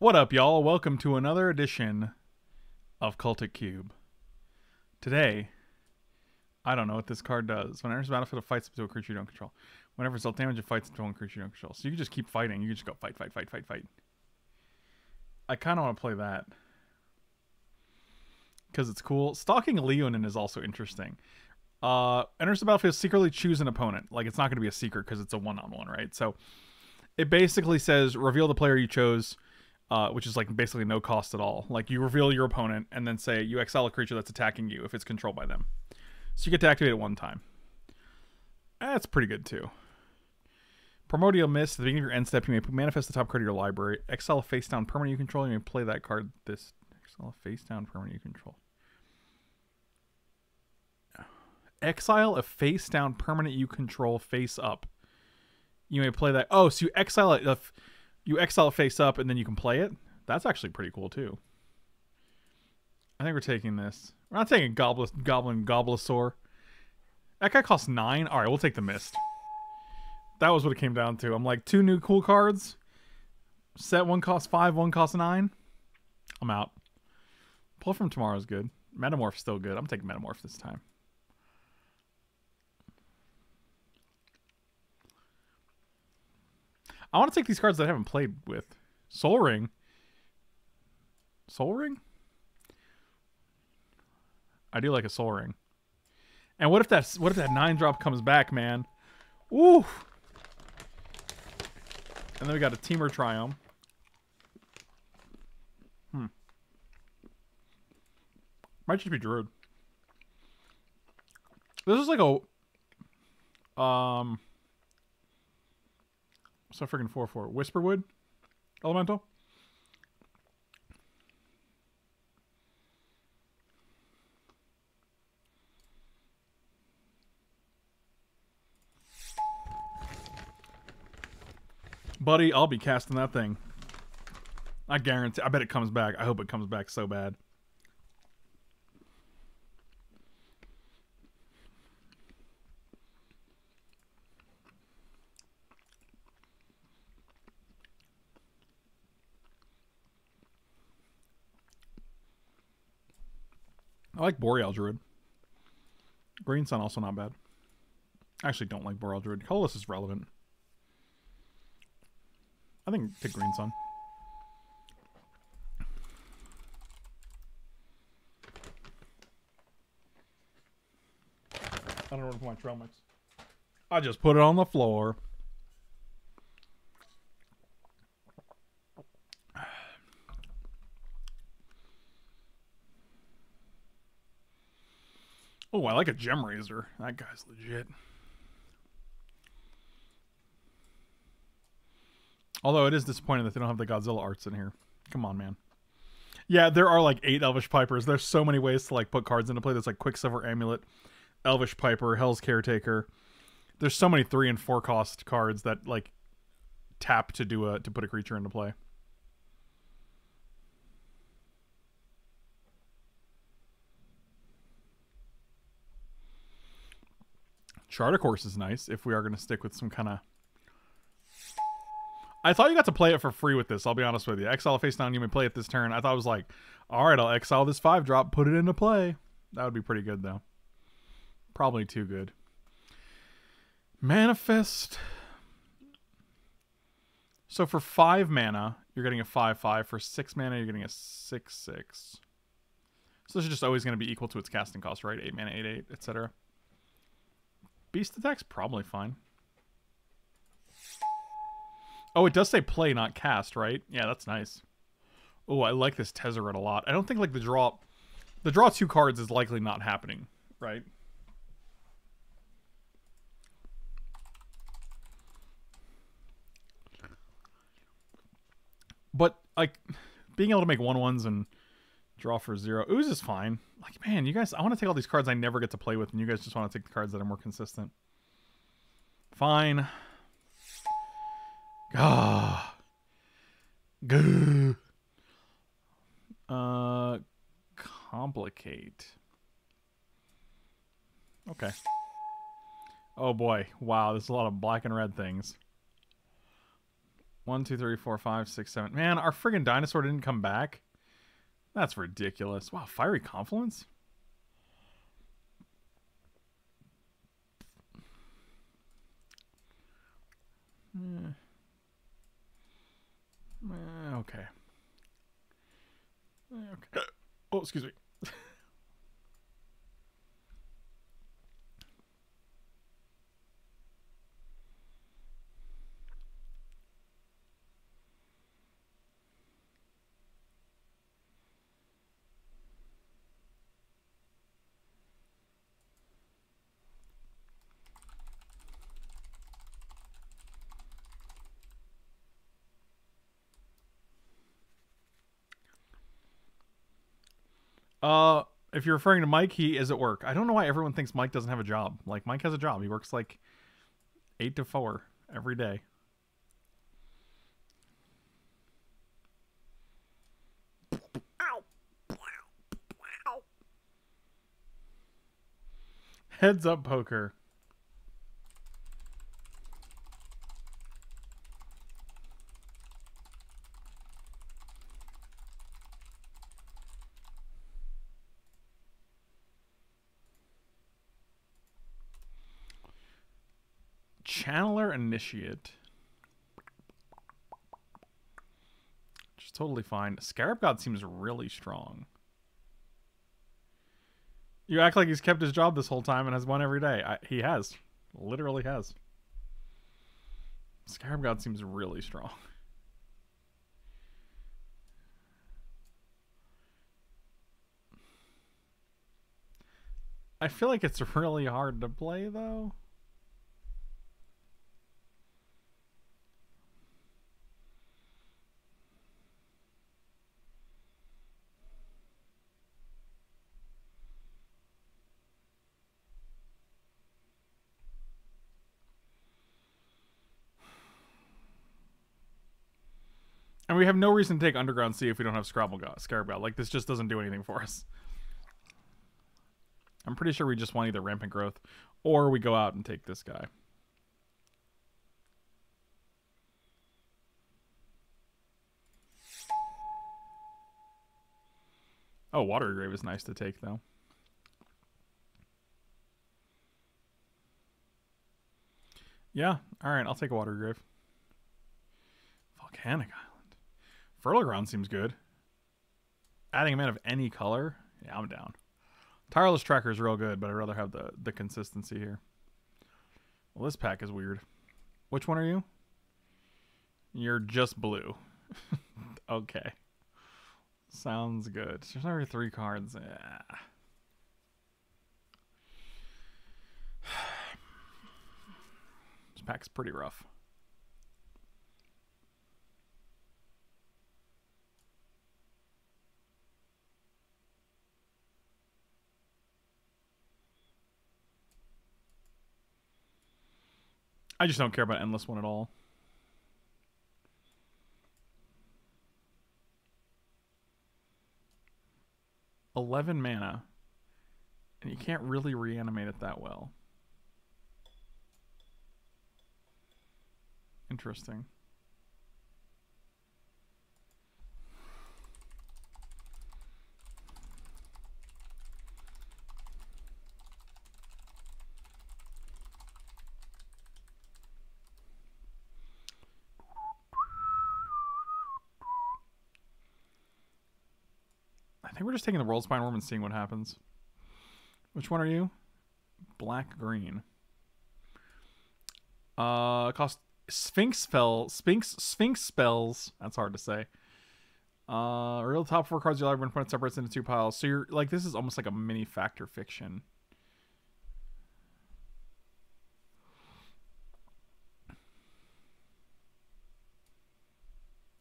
What up, y'all? Welcome to another edition of Cultic Cube. Today, I don't know what this card does. Whenever it's a battlefield, it fights up to a creature you don't control. Whenever it's all damage, it fights up to one creature you don't control. So you can just keep fighting. You can just go fight, fight, fight, fight, fight. I kind of want to play that because it's cool. Stalking Leonin is also interesting. Enters the battlefield, secretly choose an opponent. Like, it's not going to be a secret because it's a one-on-one, right? So it basically says reveal the player you chose. Which is like basically no cost at all. Like, you reveal your opponent and then say you exile a creature that's attacking you if it's controlled by them. So you get to activate it one time. That's pretty good too. Primordial Mist. At the beginning of your end step, you may manifest the top card of your library. Exile a face down permanent you control. You may play that card. This exile a face down permanent you control. Exile a face down permanent you control face up. You may play that. Oh, so you exile it. You exile face up, and then you can play it. That's actually pretty cool, too. I think we're taking this. We're not taking Goblin Goblosaur. That guy costs 9. All right, we'll take the Mist. That was what it came down to. I'm like, 2 new cool cards. Set 1 costs 5, 1 costs 9. I'm out. Pull from Tomorrow is good. Metamorph's still good. I'm taking Metamorph this time. I want to take these cards that I haven't played with. Sol Ring. Sol Ring? I do like a Sol Ring. And what if that 9-drop comes back, man? Ooh. And then we got a Temur Triumph. Might just be Druid. This is like a so freaking 4/4 Whisperwood Elemental. Buddy, I'll be casting that thing. I guarantee. I bet it comes back. I hope it comes back so bad. I like Boreal Druid. Green Sun also not bad. I actually don't like Boreal Druid. Colorless is relevant. I think take Green Sun. I don't know where to put my trail mix. I just put it on the floor. Oh, I like a Gem Razor. That guy's legit. Although it is disappointing that they don't have the Godzilla arts in here. Come on, man. Yeah, there are like 8 Elvish Pipers. There's so many ways to like put cards into play. There's like Quicksilver Amulet, Elvish Piper, Hell's Caretaker. There's so many 3 and 4 cost cards that like tap to do to put a creature into play. Charter Course is nice if we are going to stick with some kind of... I thought you got to play it for free with this, I'll be honest with you. Exile face down, you may play it this turn. I thought it was like, alright, I'll exile this 5-drop, put it into play. That would be pretty good, though. Probably too good. Manifest. So for 5 mana, you're getting a 5/5. For 6 mana, you're getting a 6/6. So this is just always going to be equal to its casting cost, right? 8 mana, 8/8, etc. Beast attack's probably fine. Oh, it does say play, not cast, right? Yeah, that's nice. Oh, I like this Tezzeret a lot. I don't think like the draw 2 cards is likely not happening, right? But like being able to make 1/1s and draw for 0. Ooze is fine. Like, man, you guys, I want to take all these cards I never get to play with, and you guys just want to take the cards that are more consistent. Fine. Gah. Gah. Complicate. Okay. Oh boy. Wow, there's a lot of black and red things. One, two, three, four, five, six, seven. Man, our friggin' dinosaur didn't come back. That's ridiculous. Wow, Fiery Confluence? Okay. Okay. Oh, excuse me. If you're referring to Mike, he is at work. I don't know why everyone thinks Mike doesn't have a job. Like, Mike has a job. He works like 8 to 4 every day. Heads up, poker. Channeler Initiate. Which is totally fine. Scarab God seems really strong. You act like he's kept his job this whole time and has won every day. He has. Literally has. Scarab God seems really strong. I feel like it's really hard to play, though. And we have no reason to take Underground Sea if we don't have Scarab God. Like, this just doesn't do anything for us. I'm pretty sure we just want either Rampant Growth or we go out and take this guy. Oh, Watery Grave is nice to take, though. Yeah, alright, I'll take a Watery Grave. Volcanic Island. Fertile Ground seems good. Adding a man of any color? Yeah, I'm down. Tireless Tracker is real good, but I'd rather have the consistency here. Well, this pack is weird. Which one are you? You're just blue. Okay. Sounds good. There's already 3 cards. Yeah. This pack's pretty rough. I just don't care about Endless One at all. $11 mana. And you can't really reanimate it that well. Interesting. I think we're just taking the Worldspine Worm and seeing what happens. Which one are you? Black green. Cost Sphinx spells. That's hard to say. Real top 4 cards you like when opponent separates into 2 piles. So you're like, this is almost like a mini Factor Fiction.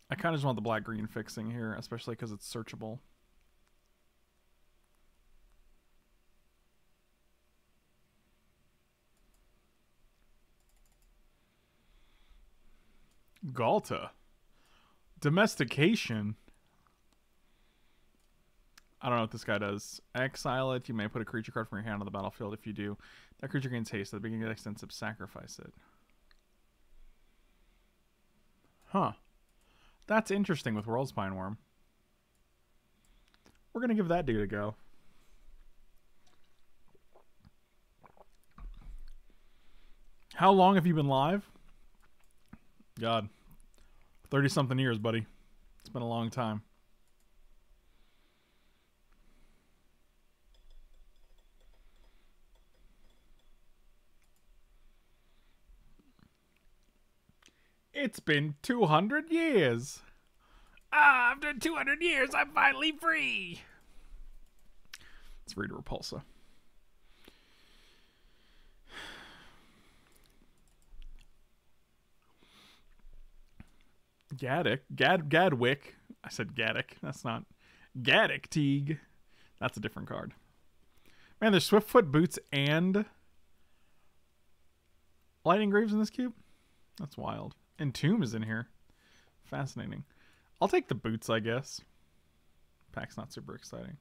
I kind of just want the black green fixing here, especially because it's searchable. Galta. Domestication. I don't know what this guy does. Exile it. You may put a creature card from your hand on the battlefield. If you do, that creature gains haste. At the beginning of the next instance, sacrifice it. Huh. That's interesting with Worldspine Worm. We're going to give that dude a go. How long have you been live? God. 30-something years, buddy. It's been a long time. It's been 200 years. Ah, after 200 years, I'm finally free. Let's read Repulsa. Gadwick. I said Gaddick. That's not Gaddick Teague. That's a different card. Man, there's Swiftfoot Boots and Lightning Graves in this cube? That's wild. And Tomb is in here. Fascinating. I'll take the boots, I guess. Pack's not super exciting.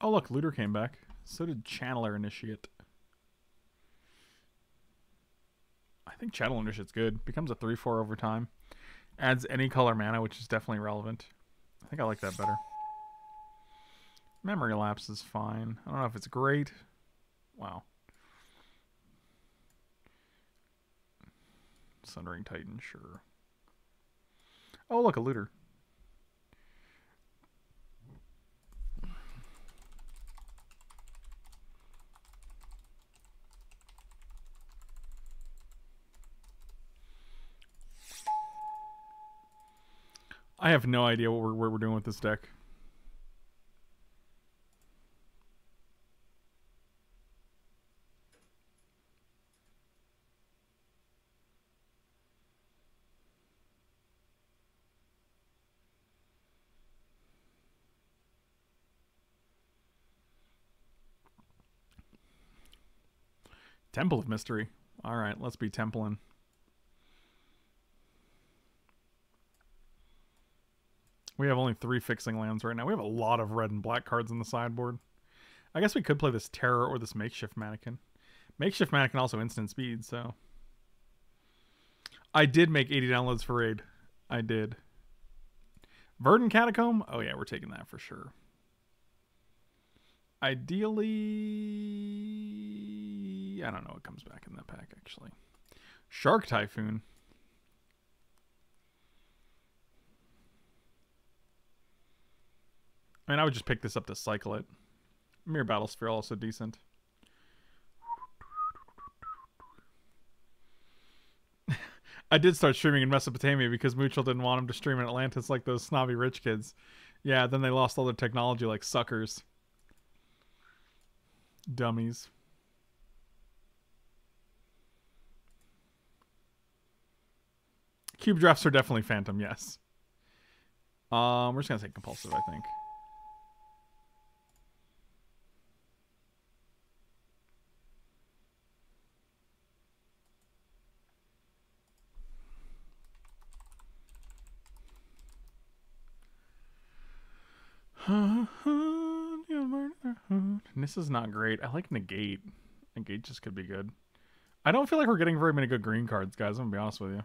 Oh, look. Looter came back. So did Channeler Initiate. I think Chattel Initiate's good. Becomes a 3/4 over time. Adds any color mana, which is definitely relevant. I think I like that better. Memory Lapse is fine. I don't know if it's great. Wow. Sundering Titan, sure. Oh, look, a Looter. I have no idea what we're doing with this deck. Temple of Mystery. All right, let's be templing. We have only 3 fixing lands right now. We have a lot of red and black cards in the sideboard. I guess we could play this Terror or this Makeshift Mannequin. Makeshift Mannequin also instant speed, so... I did make 80 downloads for raid. I did. Verdant Catacomb? Oh yeah, we're taking that for sure. Ideally... I don't know what comes back in that pack, actually. Shark Typhoon. I mean, I would just pick this up to cycle it. Mirror Battlesphere, also decent. I did start streaming in Mesopotamia because Mutual didn't want him to stream in Atlantis like those snobby rich kids. Yeah, then they lost all their technology like suckers. Dummies. Cube drafts are definitely Phantom, yes. We're just going to take Compulsive, I think. This is not great. I like Negate. Negate just could be good. I don't feel like we're getting very many good green cards, guys. I'm going to be honest with you.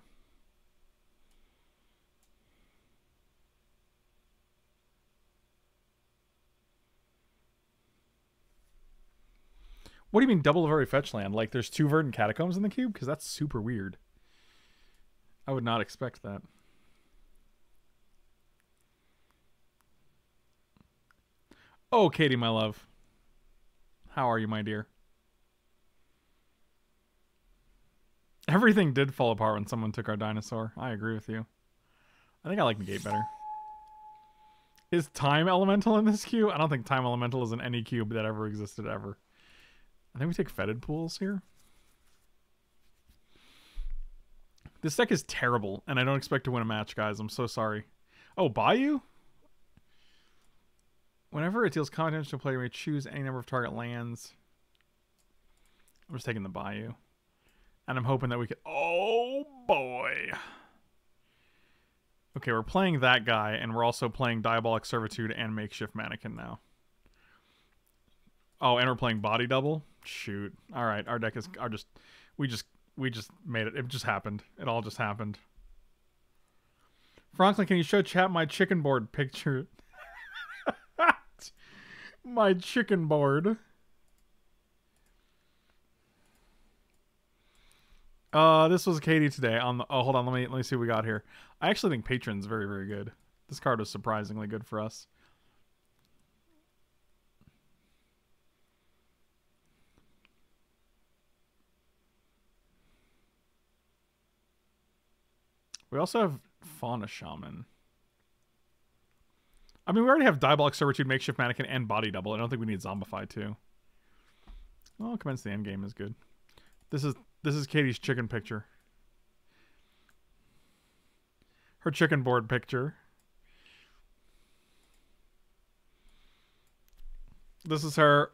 What do you mean double very fetch land? Like there's 2 Verdant Catacombs in the cube? Because that's super weird. I would not expect that. Oh, Katie, my love. How are you, my dear? Everything did fall apart when someone took our dinosaur. I agree with you. I think I like Negate better. Is Time Elemental in this queue? I don't think Time Elemental is in any cube that ever existed ever. I think we take Fetid Pools here. This deck is terrible, and I don't expect to win a match, guys. I'm so sorry. Oh, Bayou? Whenever it deals combat damage to a player, you may choose any number of target lands. I'm just taking the Bayou. And I'm hoping that we could... Oh, boy. Okay, we're playing that guy, and we're also playing Diabolic Servitude and Makeshift Mannequin now. Oh, and we're playing Body Double? Shoot. All right, our deck is... We just made it. It just happened. It all just happened. Franklin, can you show chat my chicken board picture? My chicken board. This was Katie today. On the, oh, hold on. Let me see what we got here. I actually think Patron's very, very good. This card was surprisingly good for us. We also have Fauna Shaman. I mean, we already have Diabolic Servitude, Makeshift Mannequin, and Body Double. I don't think we need Zombify too. Well, Commence the End Game is good. This is Katie's chicken picture. Her chicken board picture. This is her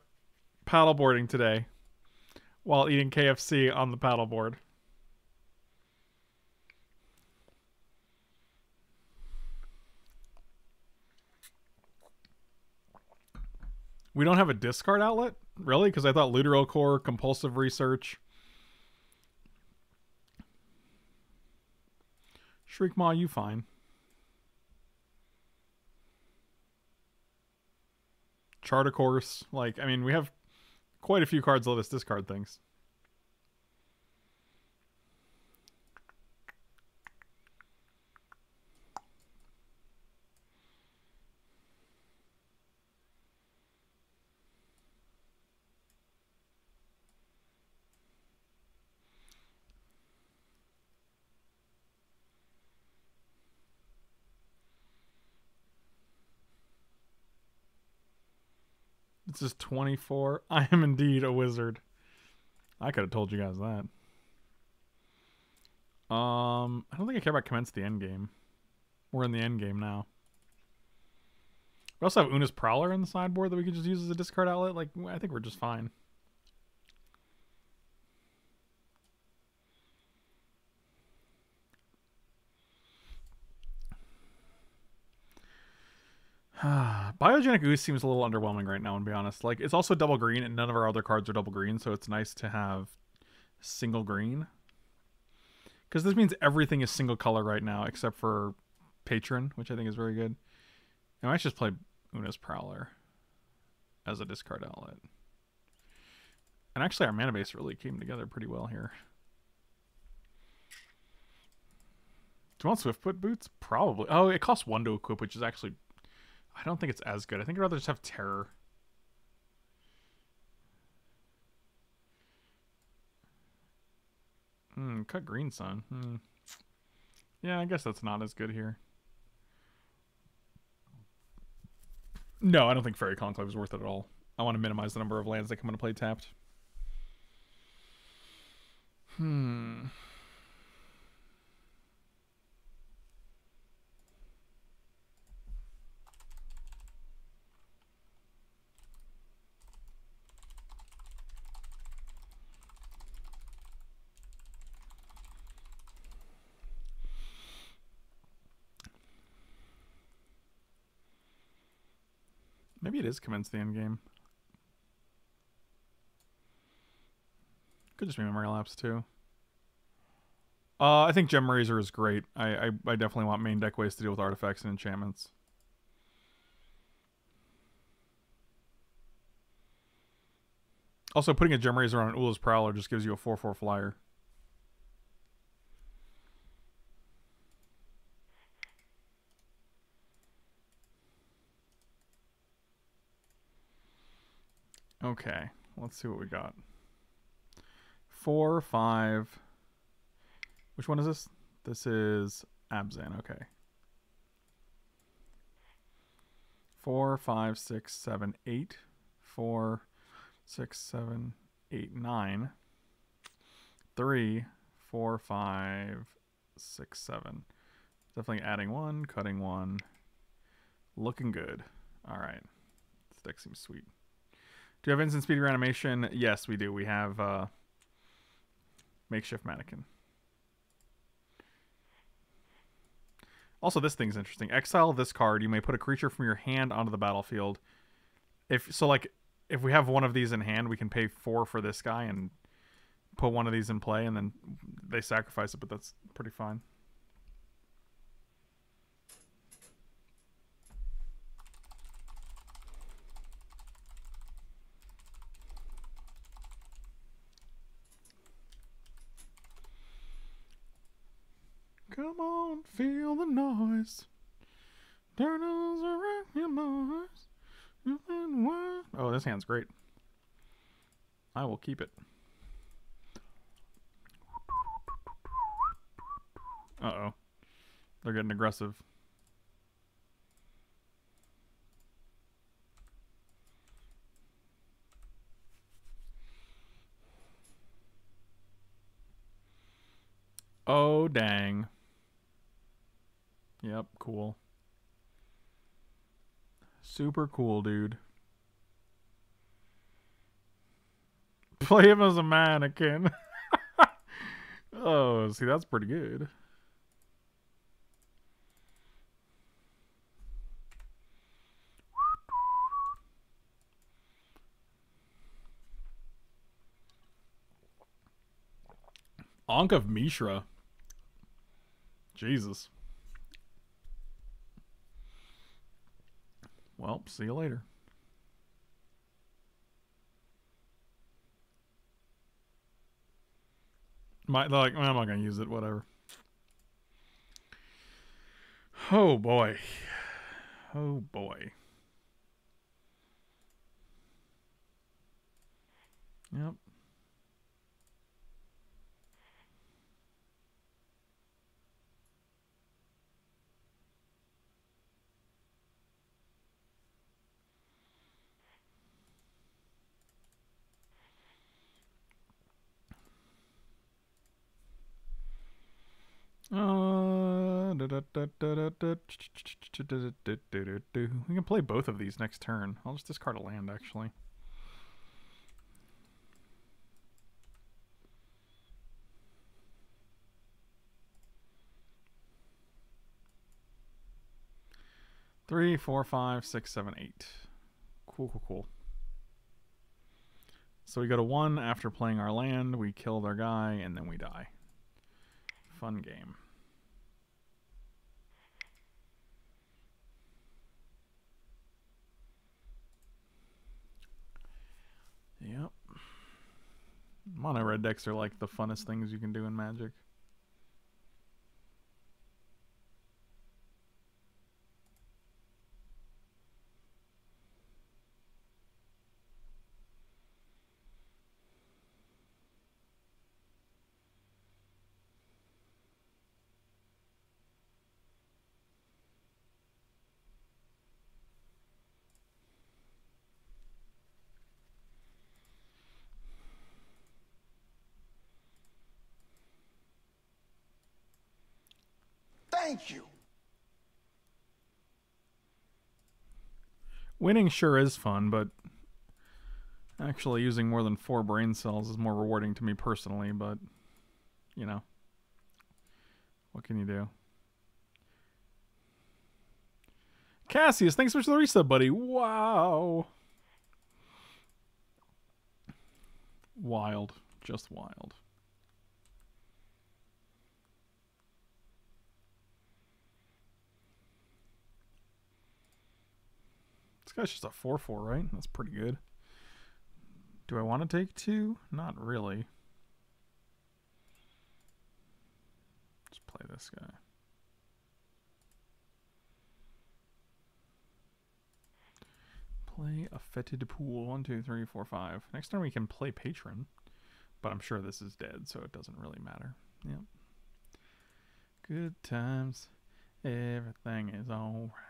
paddleboarding today while eating KFC on the paddleboard. We don't have a discard outlet? Really? Because I thought Looter il-Kor, Compulsive Research. Shriekmaw, you fine. Charter Course. Like, I mean, we have quite a few cards that let us discard things. This is 24. I am indeed a wizard. I could have told you guys that. I don't think I care about Commence the End Game. We're in the end game now. We also have Una's Prowler in the sideboard that we could just use as a discard outlet. Like, I think we're just fine. Biogenic Ooze seems a little underwhelming right now, to be honest. Like, it's also double green, and none of our other cards are double green, so it's nice to have single green. Because this means everything is single color right now, except for Patron, which I think is very good. I might just play Una's Prowler as a discard outlet. And actually, our mana base really came together pretty well here. Do you want Swiftfoot Boots? Probably. Oh, it costs 1 to equip, which is actually... I don't think it's as good. I think I'd rather just have Terror. Cut Green Sun. Yeah, I guess that's not as good here. No, I don't think Fairy Conclave is worth it at all. I want to minimize the number of lands that come into play tapped. Maybe it is Commence the End Game. Could just be Memory Lapse too. I think Gem Razor is great. I definitely want main deck ways to deal with artifacts and enchantments. Also, putting a Gem Razor on an Una's Prowler just gives you a 4/4 flyer. Okay, let's see what we got. 4, 5. Which one is this? This is Abzan, okay. 4, 5, 6, 7, 8. 4, 6, 7, 8, 9. 3, 4, 5, 6, 7. Definitely adding 1, cutting 1. Looking good. All right, this deck seems sweet. Do you have instant speed reanimation? Yes, we do. We have Makeshift Mannequin. Also, this thing's interesting. Exile this card. You may put a creature from your hand onto the battlefield. If we have one of these in hand, we can pay 4 for this guy and put one of these in play, and then they sacrifice it, but that's pretty fine. Come on, feel the noise. Turn us around your noise. Oh, this hand's great. I will keep it. Uh-oh. They're getting aggressive. Oh, dang. Yep, cool. Super cool, dude. Play him as a mannequin. Oh, see, that's pretty good. Ankh of Mishra. Jesus. Well, see you later. I'm not gonna use it, whatever. Oh boy. Oh boy. Yep. We can play both of these next turn. I'll just discard a land, actually. Three, four, five, six, seven, eight. Cool, cool, cool. So we go to 1 after playing our land, we kill their guy, and then we die. Fun game. Yep. Mono red decks are like the funnest things you can do in Magic. Thank you. Winning sure is fun, but actually using more than 4 brain cells is more rewarding to me personally, but you know, what can you do? Cassius, thanks so much for the resub, buddy. Wow. Wild. Just wild. This guy's just a 4/4, right? That's pretty good. Do I want to take 2? Not really. Just play this guy. Play a fetid pool. 1, 2, 3, 4, 5. Next turn we can play Patron, but I'm sure this is dead, so it doesn't really matter. Yep. Good times. Everything is all right.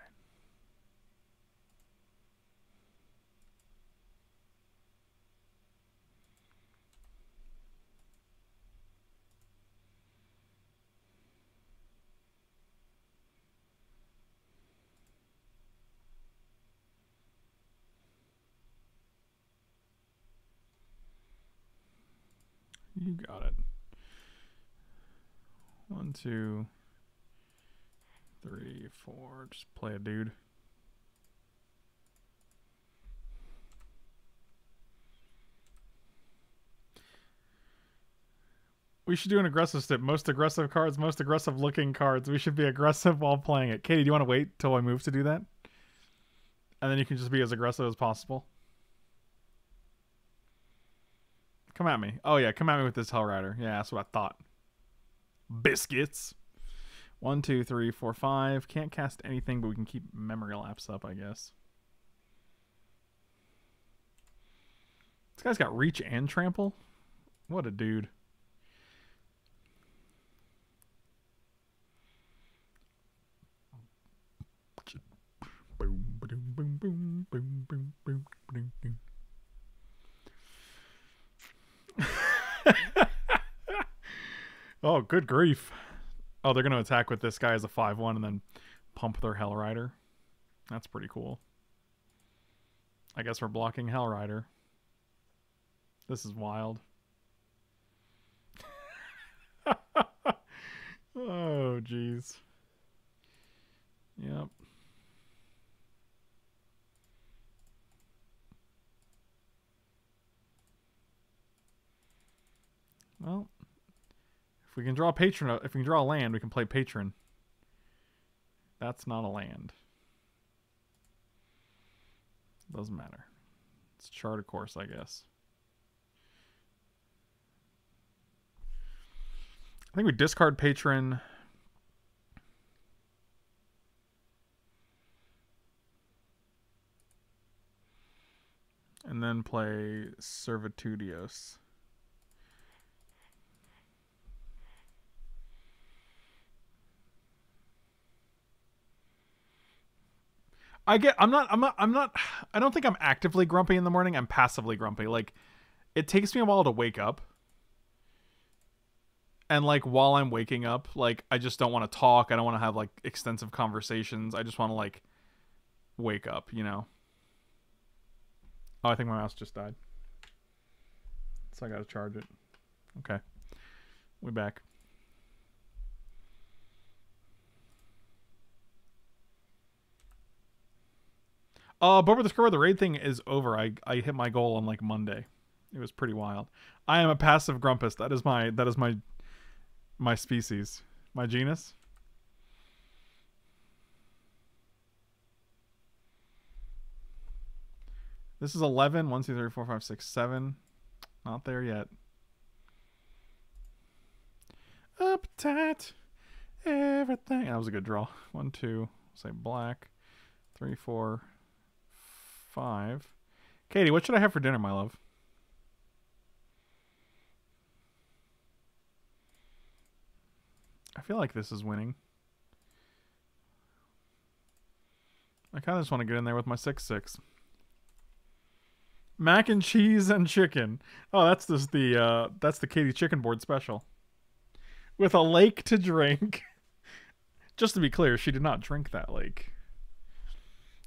You got it. One, two, three, four. Just play a dude. We should do an aggressive step. Most aggressive cards, most aggressive looking cards. We should be aggressive while playing it. Katie, do you want to wait till I move to do that? And then you can just be as aggressive as possible. Come at me. Oh yeah, come at me with this Hellrider. Yeah, that's what I thought. Biscuits. 1, 2, 3, 4, 5. Can't cast anything, but we can keep Memory Lapse up, I guess. This guy's got Reach and Trample. What a dude. Oh, good grief. Oh, they're going to attack with this guy as a 5-1 and then pump their Hellrider. That's pretty cool. I guess we're blocking Hellrider. This is wild. Oh, jeez. Yep. Well, if we can draw Patron, if we can draw a land, we can play Patron. That's not a land. Doesn't matter. It's Charter Course, I guess. I think we discard Patron. And then play Servitudios. I don't think I'm actively grumpy in the morning. I'm passively grumpy. Like, it takes me a while to wake up. And like, while I'm waking up, like, I just don't want to talk. I don't want to have like extensive conversations. I just want to like wake up, you know? Oh, I think my mouse just died. So I got to charge it. Okay. We're back. But with the score, the raid thing is over. I hit my goal on like Monday. It was pretty wild. I am a passive grumpus. That is my species, my genus. This is 11. 1, 2, 3, 4, 5, 6, 7. Not there yet. Uptight, everything. That was a good draw. 1, 2. Say black. 3, 4. 5. Katie, what should I have for dinner, my love? I feel like this is winning. I kind of just want to get in there with my 6-6. Mac and cheese and chicken. Oh, that's just the that's the Katie chicken board special. With a lake to drink. Just to be clear, she did not drink that lake.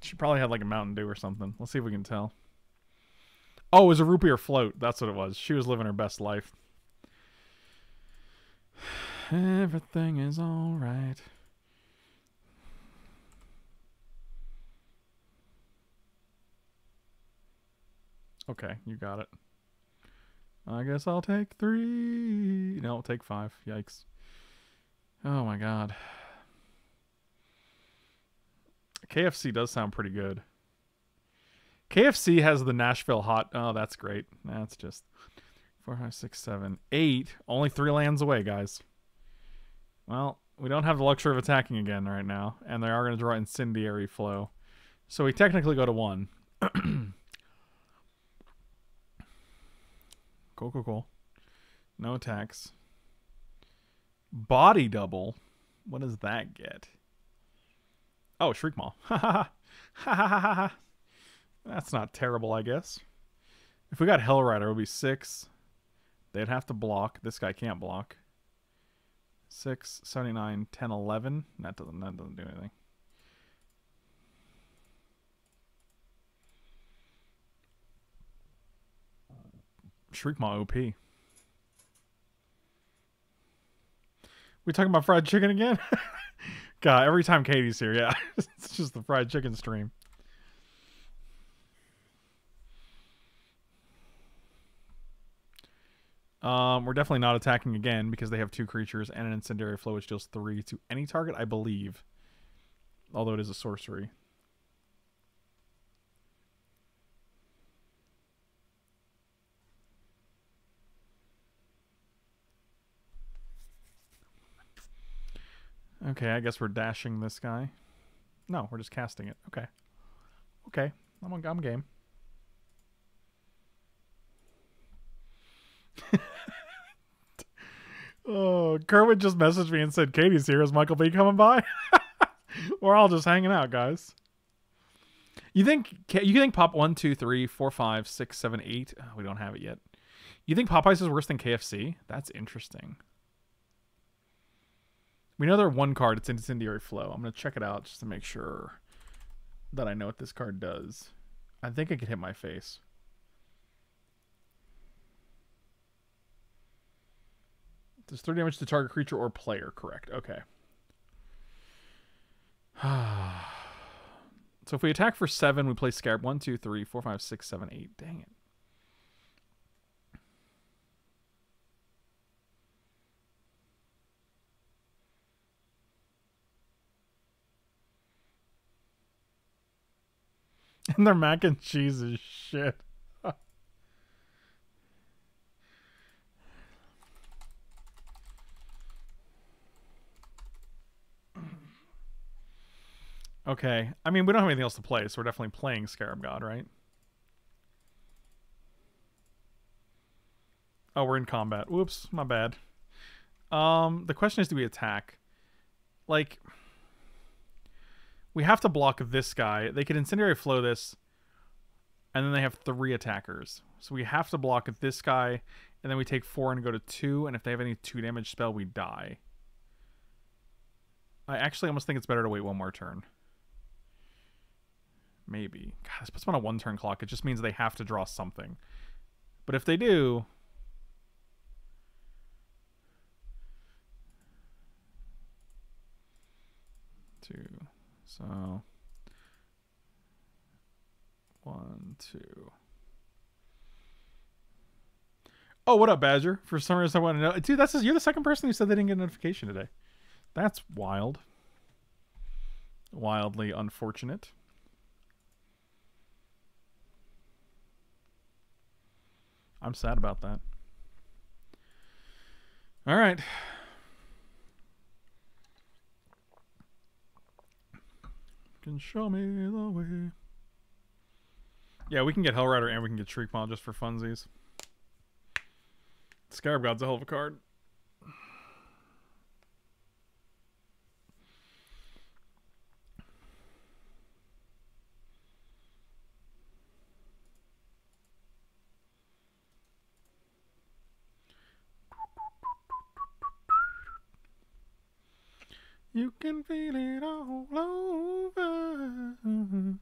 She probably had like a Mountain Dew or something. Let's see if we can tell. Oh, it was a root beer float. That's what it was. She was living her best life. Everything is all right. Okay, you got it. I guess I'll take 3. No, I'll take 5. Yikes. Oh my God. KFC does sound pretty good. KFC has the Nashville hot. Oh, that's great. That's just 4, 5, 6, 7, 8. Only 3 lands away, guys. Well, we don't have the luxury of attacking again right now, and they are going to draw Incendiary Flow, so we technically go to 1. Cool, cool, cool. No attacks. Body double. What does that get? Oh, Shriekmaw. Ha ha ha ha ha ha. That's not terrible, I guess. If we got Hellrider, it would be 6. They'd have to block. This guy can't block. 6, 79, 10, 11. That doesn't do anything. Shriekmaw OP. We talking about fried chicken again? God, every time Katie's here, yeah. It's just the fried chicken stream. We're definitely not attacking again because they have two creatures and an Incendiary Flow, which deals 3 to any target, I believe. Although it is a sorcery. Okay, I guess we're dashing this guy. No, we're just casting it. Okay. Okay, I'm game. Oh, Kerwin just messaged me and said, Katie's here. Is Michael B coming by? We're all just hanging out, guys. You think Pop 1, 2, 3, 4, 5, 6, 7, 8? Oh, we don't have it yet. You think Popeyes is worse than KFC? That's interesting. We know they're one card. It's Incendiary Flow. I'm going to check it out just to make sure that I know what this card does. I think it could hit my face. Does 3 damage to target creature or player, correct? Okay. So if we attack for 7, we play Scarab 1, 2, 3, 4, 5, 6, 7, 8. Dang it. And their mac and cheese is shit. Okay. I mean, we don't have anything else to play, so we're definitely playing Scarab God, right? Oh, we're in combat. Whoops, my bad. The question is, do we attack? Like, we have to block this guy. They could Incendiary Flow this, and then they have 3 attackers. So we have to block this guy, and then we take 4 and go to 2, and if they have any 2 damage spell, we die. I actually almost think it's better to wait one more turn. Maybe. God, this puts them on a 1-turn clock. It just means they have to draw something. But if they do... So... 1, 2... Oh, what up, Badger? For some reason, I want to know... Dude, you're the second person who said they didn't get a notification today. That's wild. Wildly unfortunate. I'm sad about that. All right. Can show me the way. Yeah, we can get Hellrider and we can get Shriekmaw just for funsies. Scarab God's a hell of a card. You can feel it all over.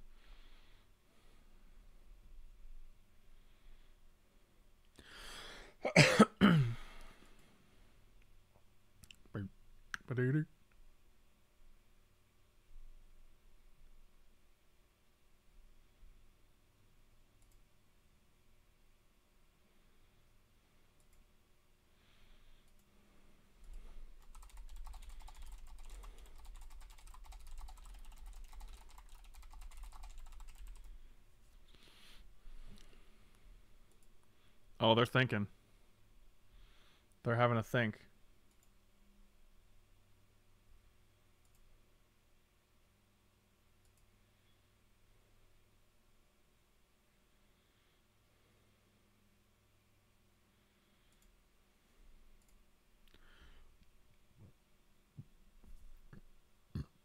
Oh, they're thinking. They're having a think.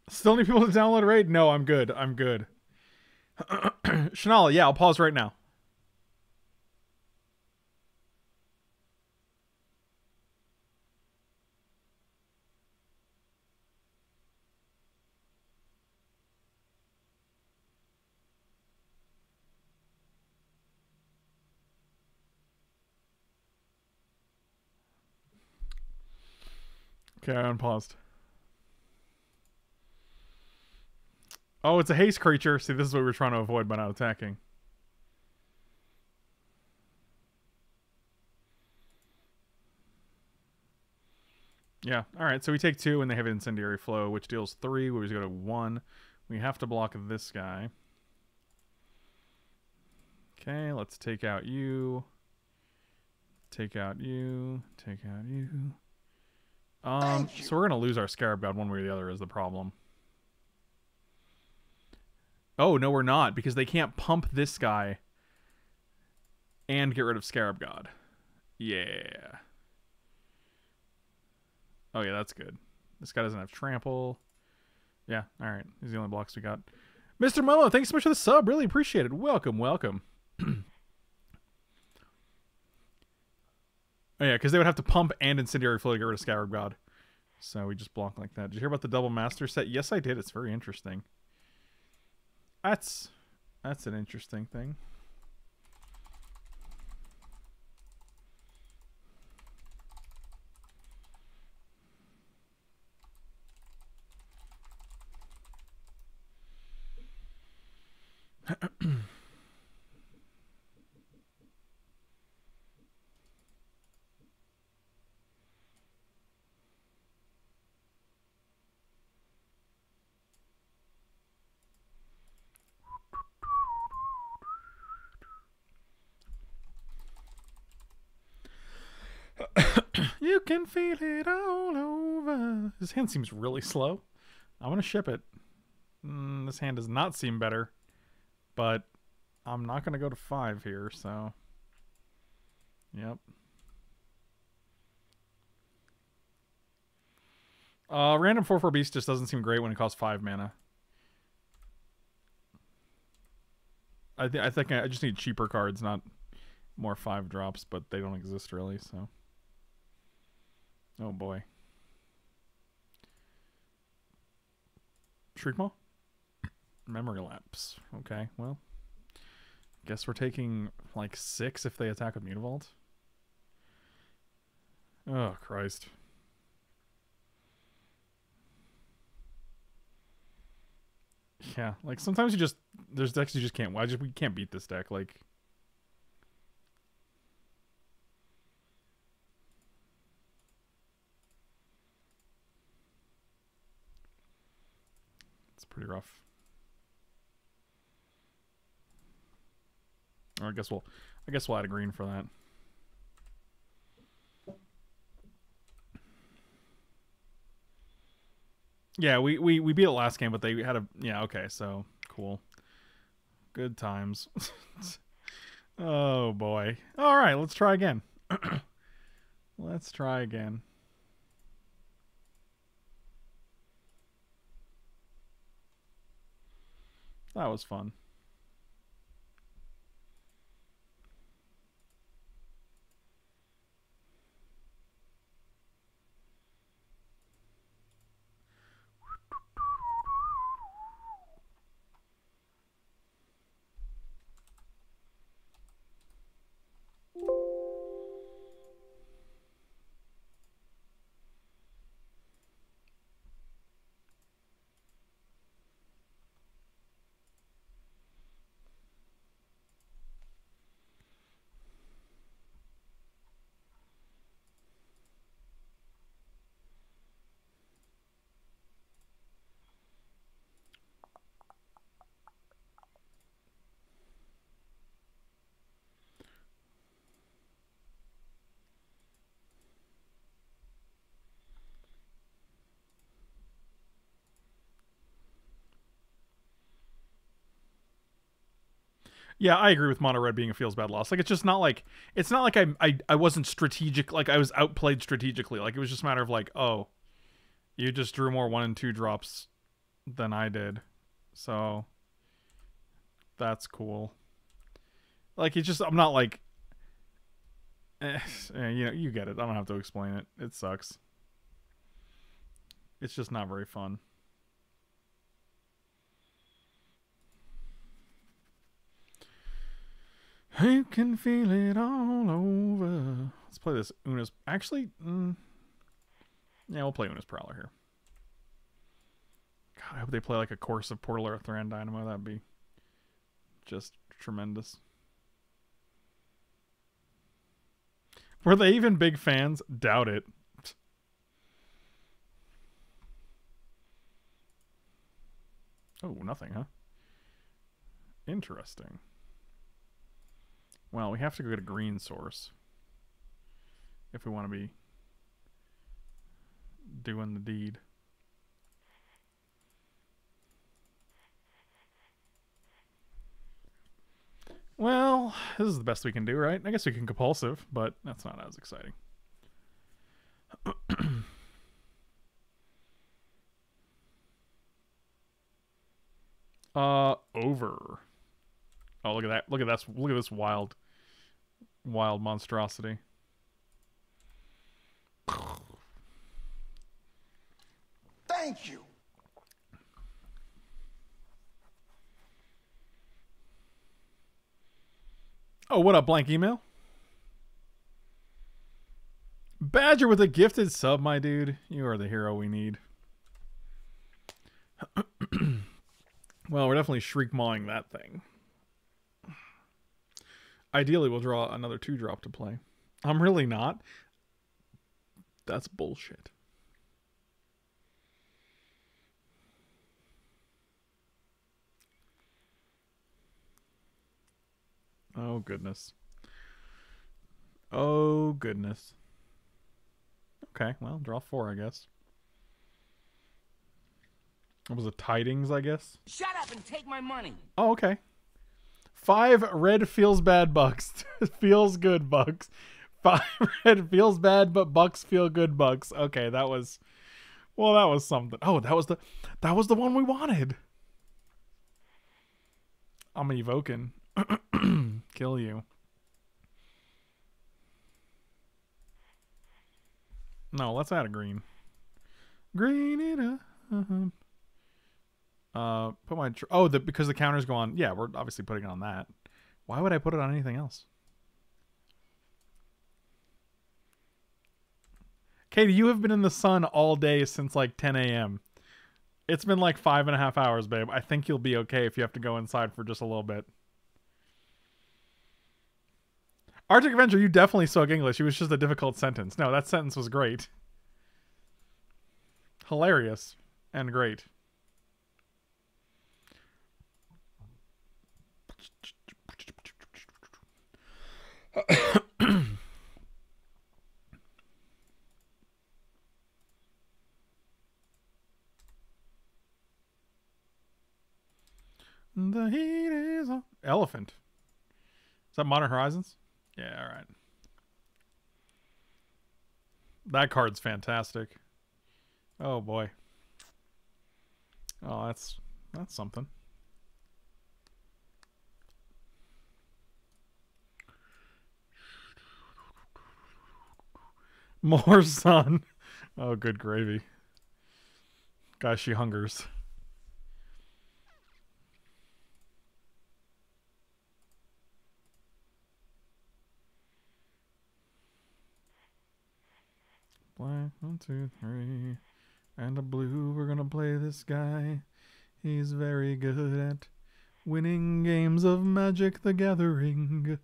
Still need people to download Raid? No, I'm good. I'm good. Shanala, yeah, I'll pause right now. Okay, I unpaused. Oh, it's a haste creature. See, this is what we were trying to avoid by not attacking. Yeah, alright, so we take 2 and they have Incendiary Flow, which deals 3. We just go to 1. We have to block this guy. Okay, let's take out you. Take out you. Take out you. So we're going to lose our Scarab God one way or the other is the problem. Oh, no we're not, because they can't pump this guy and get rid of Scarab God. Yeah. Oh yeah, that's good. This guy doesn't have trample. Yeah, alright. These are the only blocks we got. Mr. Momo, thanks so much for the sub. Really appreciate it. Welcome, welcome. Oh yeah, because they would have to pump and Incendiary Flow to get rid of Scarab God. So we just block like that. Did you hear about the double master set? Yes, I did. It's very interesting. That's an interesting thing. You can feel it all over. His hand seems really slow. I'm going to ship it. This hand does not seem better. But I'm not going to go to 5 here, so... Yep. Random 4-4 Beast just doesn't seem great when it costs 5 mana. I think I just need cheaper cards, not more 5-drops, but they don't exist really, so... Oh boy. Shriekmaw? Memory Lapse. Okay, well. Guess we're taking like 6 if they attack with Mutavault. Oh, Christ. Yeah, like sometimes you just... There's decks you just can't... we can't beat this deck, like... Pretty rough. Or I guess we'll add a green for that. Yeah, we beat it last game, but they had a yeah, okay, so cool. Good times. Oh boy. Alright, let's try again. Let's try again. That was fun. Yeah, I agree with mono red being a feels bad loss. Like it's just not like I wasn't strategic. Like I was outplayed strategically. Like it was just a matter of like, oh, you just drew more 1- and 2-drops than I did, so that's cool. Like it's just I'm not like, you know, you get it. I don't have to explain it. It sucks. It's just not very fun. You can feel it all over. Let's play this Una's... Actually, Yeah, we'll play Una's Prowler here. God, I hope they play like a Course of Portal or Thran Dynamo. That'd be just tremendous. Were they even big fans? Doubt it. Oh, nothing, huh? Interesting. Well, we have to go get a green source if we want to be doing the deed. Well, this is the best we can do, right? I guess we can compulsive, but that's not as exciting. Over. Oh, look at that. Look at that. Look at this wild monstrosity. Thank you. Oh, what up, blank email? Badger with a gifted sub, my dude. You are the hero we need. Well, we're definitely Shriekmawing that thing. Ideally, we'll draw another 2-drop to play. I'm really not. That's bullshit. Oh, goodness. Oh, goodness. Okay, well, draw 4, I guess. What was it, Tidings, I guess? Shut up and take my money. Oh, okay. 5 red feels bad bucks. Feels good bucks. 5 red feels bad, but bucks feel good bucks. Okay, that was... Well, that was something. Oh, that was the one we wanted. I'm evoking. Kill you. No, let's add a green. Green it up. Put my because the counters go on. Yeah, we're obviously putting it on that. Why would I put it on anything else? Katie, you have been in the sun all day since like 10 a.m. It's been like 5.5 hours, babe. I think you'll be okay if you have to go inside for just a little bit. Arctic Avenger, you definitely spoke English. It was just a difficult sentence. No, that sentence was great. Hilarious and great. The heat is on. Elephant. Is that Modern Horizons? Yeah, all right. That card's fantastic. Oh boy. Oh, that's something. More sun. Oh, good gravy. Gosh, she hungers. Black, 1, 2, 3, and a blue. We're gonna play this guy. He's very good at winning games of Magic the Gathering.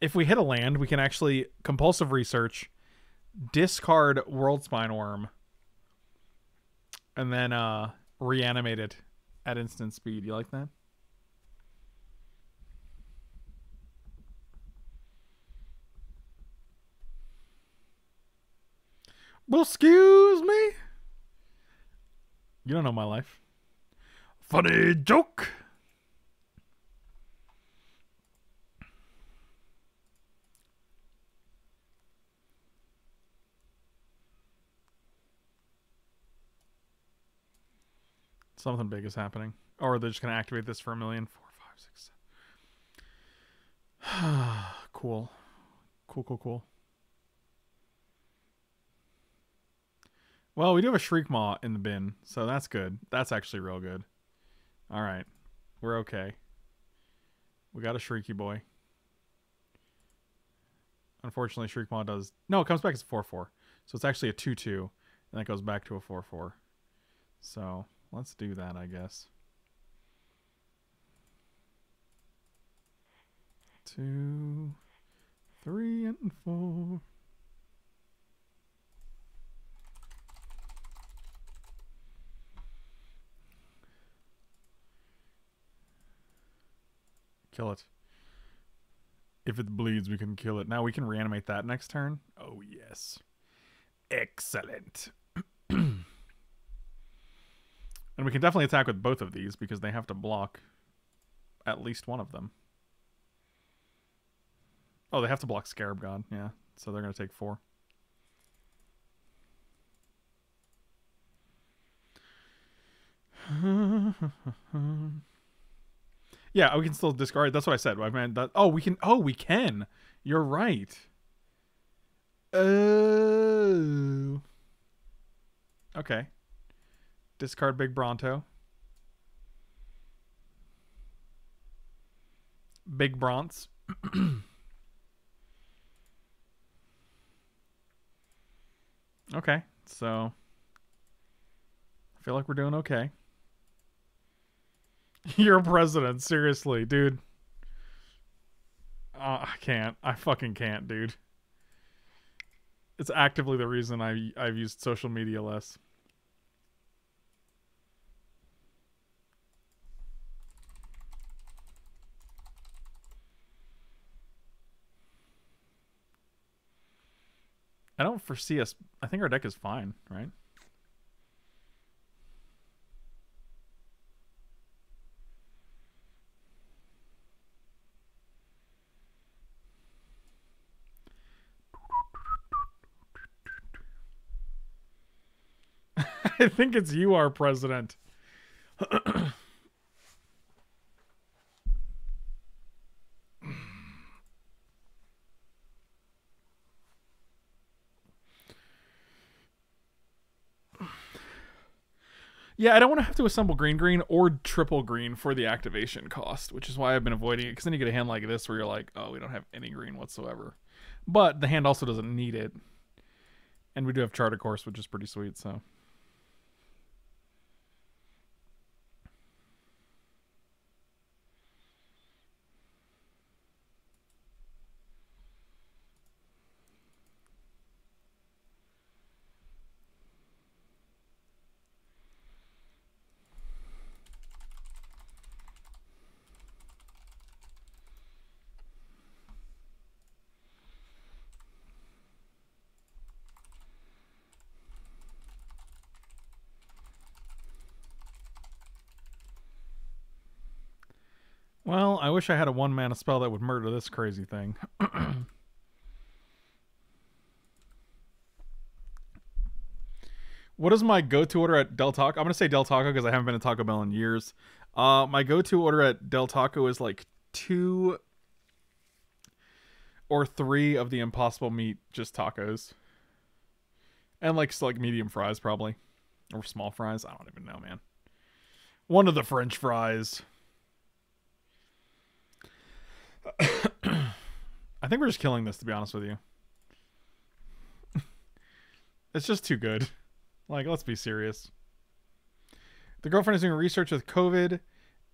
If we hit a land, we can actually compulsive research, discard Worldspine Worm, and then reanimate it at instant speed. You like that? Well, excuse me. You don't know my life. Funny joke. Something big is happening. Or they're just going to activate this for a million. 4, 5, 6, 7. Cool. Cool, cool, cool. Well, we do have a Shriekmaw in the bin, so that's good. That's actually real good. All right. We're okay. We got a Shrieky boy. Unfortunately, Shriekmaw does... No, it comes back as a 4-4. So it's actually a 2-2, and that goes back to a 4-4. So let's do that, I guess. 2, 3, and 4. Kill it. If it bleeds, we can kill it. Now we can reanimate that next turn. Oh, yes. Excellent. And we can definitely attack with both of these because they have to block at least one of them. Oh, they have to block Scarab God. Yeah, so they're going to take 4. Yeah, we can still discard. That's what I said. I mean, that, oh, we can. Oh, we can. You're right. Oh. Okay. Discard Big Bronto. Big Bronze. Okay, so I feel like we're doing okay. You're president, seriously, dude. I can't. I fucking can't, dude. It's actively the reason I've used social media less. I don't foresee us... I think our deck is fine, right? I think it's you, our president. Yeah, I don't want to have to assemble green or triple green for the activation cost, which is why I've been avoiding it, because then you get a hand like this where you're like, oh, we don't have any green whatsoever. But the hand also doesn't need it. And we do have Charter Course, which is pretty sweet, so... Well, I wish I had a 1-mana spell that would murder this crazy thing. What is my go-to order at Del Taco? I'm going to say Del Taco because I haven't been to Taco Bell in years. My go-to order at Del Taco is like 2 or 3 of the Impossible Meat just tacos. And like, so like medium fries probably. Or small fries. I don't even know, man. One of the French fries. I think we're just killing this, to be honest with you. It's just too good. Like, let's be serious. The girlfriend is doing research with COVID,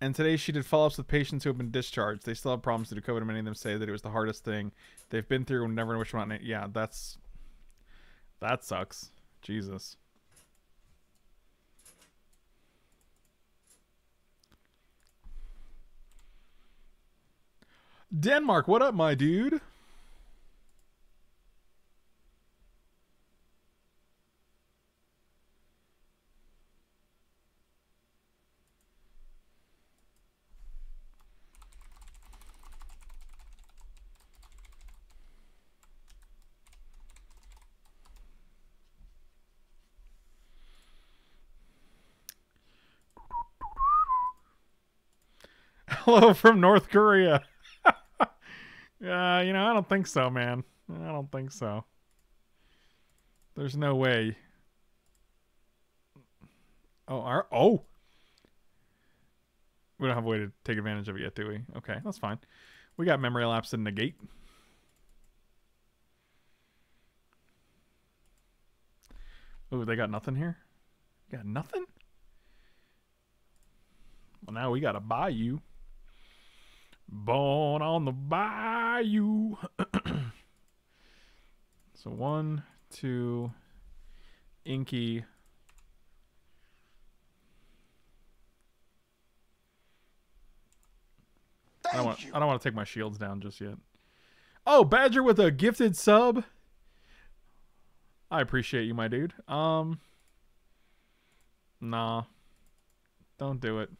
and today she did follow-ups with patients who have been discharged. They still have problems due to COVID, and many of them say that it was the hardest thing they've been through and never know which one. Yeah, that sucks. Jesus. Denmark, what up, my dude? Hello from North Korea. You know, I don't think so, man. I don't think so. There's no way. Oh, oh! We don't have a way to take advantage of it yet, do we? Okay, that's fine. We got Memory Lapse and Negate. Oh, they got nothing here? Got nothing? Well, now we got a Bayou. Bone on the Bayou. So 1, 2, Inky. I don't want to take my shields down just yet. Oh, Badger with a gifted sub. I appreciate you, my dude. Nah. Don't do it.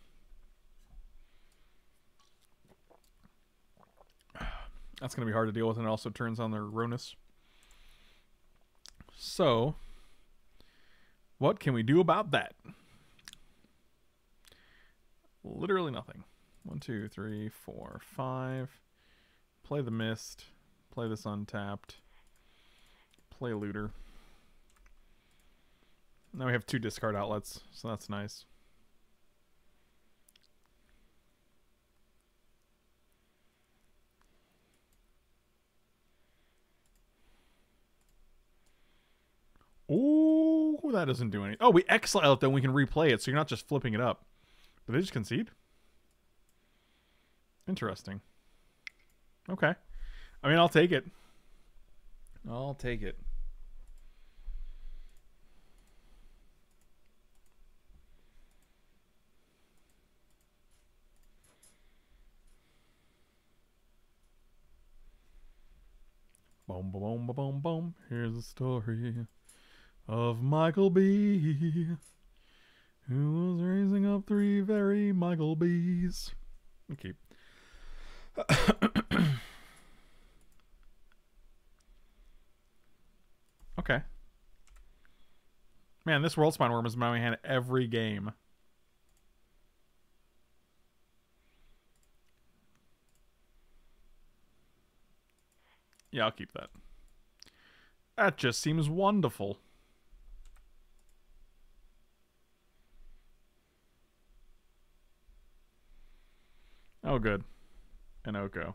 That's going to be hard to deal with, and it also turns on their Ronus. So, what can we do about that? Literally nothing. 1, 2, 3, 4, 5. Play the Mist. Play this untapped. Play Looter. Now we have 2 discard outlets, so that's nice. Ooh, that doesn't do anything. Oh, we exile it, then we can replay it, so you're not just flipping it up. Did they just concede? Interesting. Okay. I mean, I'll take it. I'll take it. Boom, boom, boom, boom, boom. Here's the story of Michael B, who was raising up 3 very Michael B's. Okay. Okay. Man, this Worldspine Worm is in my hand every game. Yeah, I'll keep that. That just seems wonderful. Oh, good. And Oko.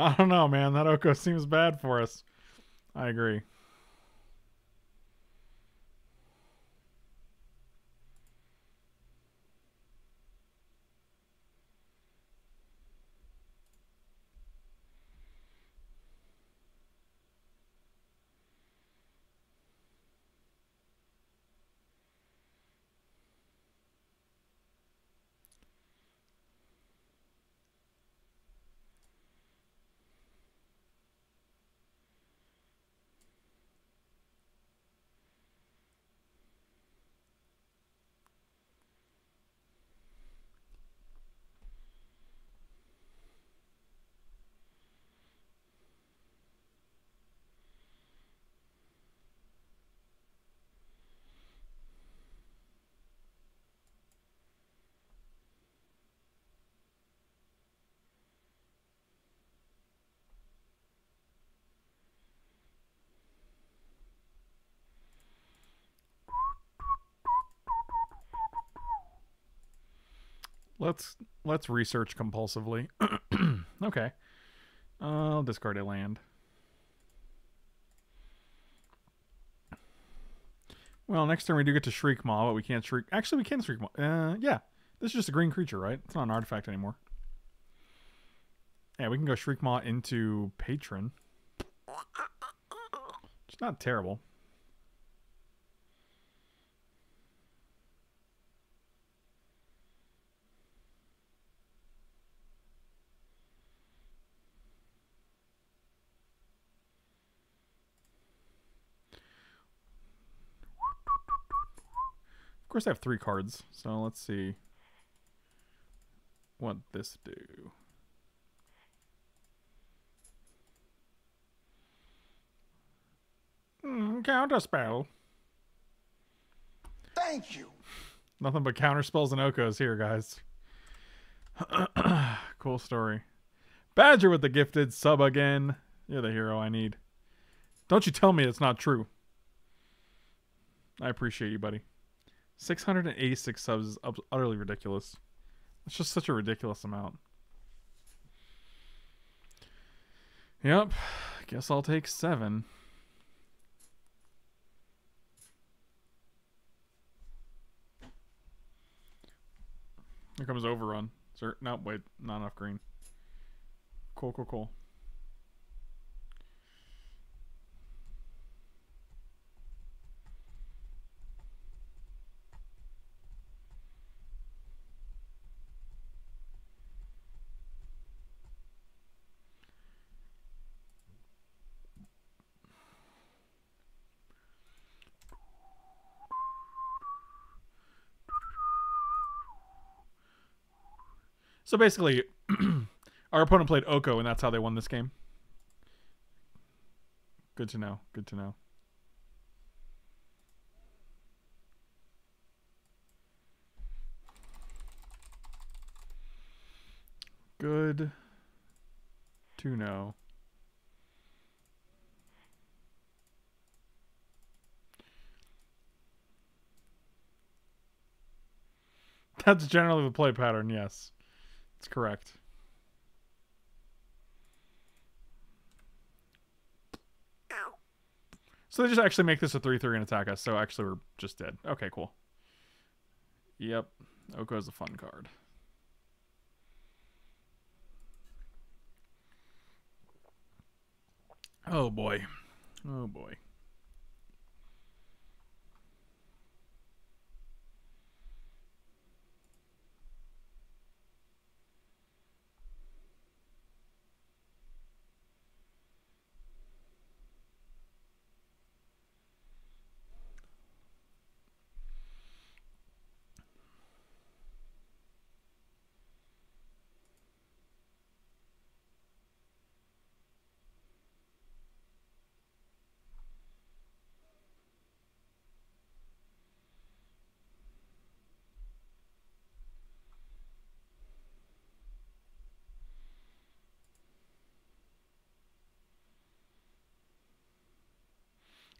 I don't know, man. That Oko seems bad for us. I agree. Let's research compulsively. Okay. I'll discard a land. Well, next turn we do get to Shriekmaw, but we can't Shriek... Actually, we can Shriekmaw. Yeah. This is just a green creature, right? It's not an artifact anymore. Yeah, we can go Shriekmaw into Patron. It's not terrible. Of course I have 3 cards, so let's see what this do. Counterspell. Thank you. Nothing but counterspells and Okos here, guys. Cool story. Badger with the gifted sub again. You're the hero I need. Don't you tell me it's not true. I appreciate you, buddy. 686 subs is utterly ridiculous. It's just such a ridiculous amount. Yep. Guess I'll take 7. Here comes Overrun. Sir, no, wait. Not enough green. Cool, cool, cool. So basically, our opponent played Oko, and that's how they won this game. Good to know. Good to know. Good to know. That's generally the play pattern, yes. That's correct. So they just actually make this a 3-3 and attack us. So actually we're just dead. Okay, cool. Yep. Oko's a fun card. Oh boy. Oh boy.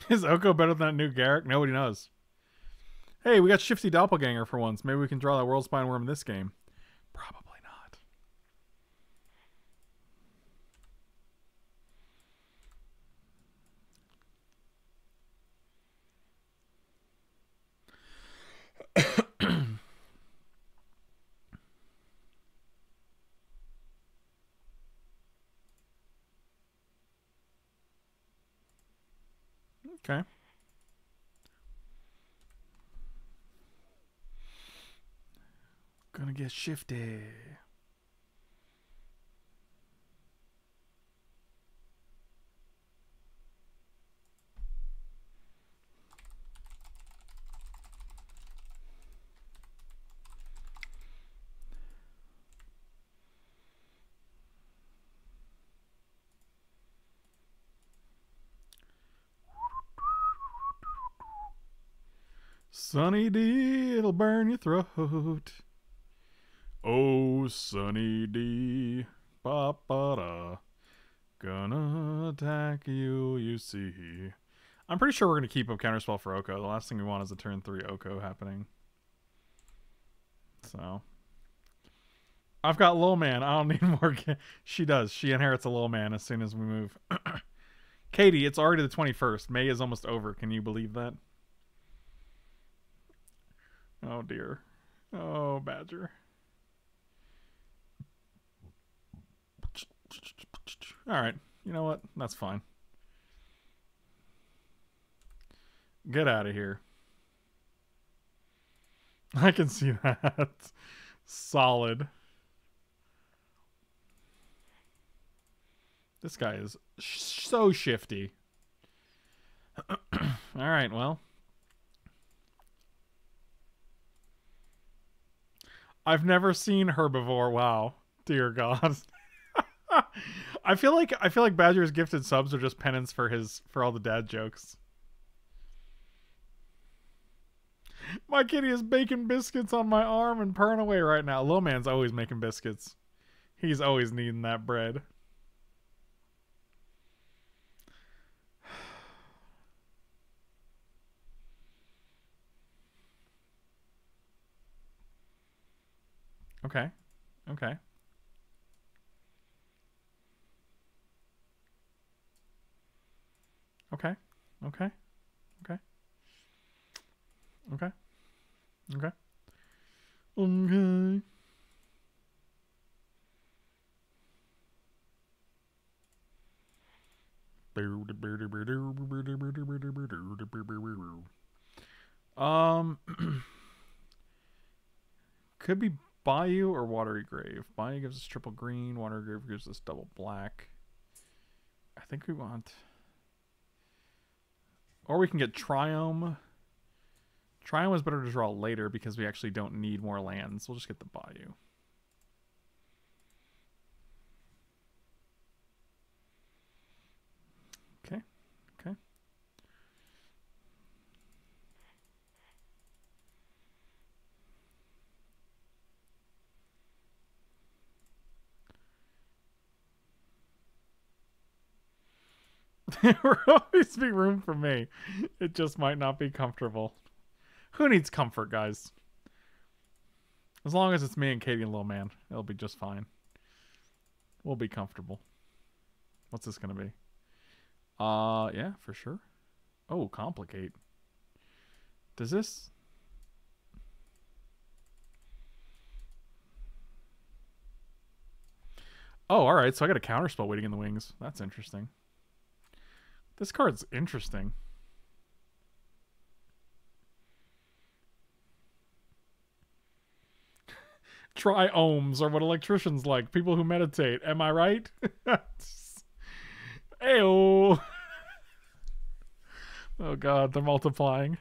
Is Oko better than that new Garrick? Nobody knows. Hey, we got Shifty Doppelganger for once. Maybe we can draw that Worldspine Worm in this game. Probably not. Okay. Gonna get shifty. Sunny D, it'll burn your throat. Oh, Sunny D, ba-ba-da, gonna attack you, you see. I'm pretty sure we're gonna keep up Counterspell for Oko. The last thing we want is a turn 3 Oko happening. So, I've got Low Man. I don't need more. She does. She inherits a Low Man as soon as we move. Katie, it's already the 21st. May is almost over. Can you believe that? Oh dear. Oh, Badger. Alright. You know what? That's fine. Get out of here. I can see that. Solid. This guy is so shifty. Alright, well. I've never seen Herbivore. Wow, dear God. I feel like Badger's gifted subs are just penance for all the dad jokes. My kitty is baking biscuits on my arm and purring away right now. Little man's always making biscuits. He's always needing that bread. Okay. Okay. Okay. Okay. Okay. Okay. Okay. Okay. Could be Bayou or Watery Grave. Bayou gives us triple green. Watery Grave gives us double black. I think we want... Or we can get Triumph. Triumph is better to draw later because we actually don't need more lands. We'll just get the Bayou. There will always be room for me. It just might not be comfortable. Who needs comfort, guys? As long as it's me and Katie and Lil Man, it'll be just fine. We'll be comfortable. What's this gonna be? Yeah, for sure. Oh, complicate. Does this... Oh, alright, so I got a counterspell waiting in the wings. That's interesting. This card's interesting. Triomes are what electricians like. People who meditate. Am I right? Ayo. Oh god, they're multiplying.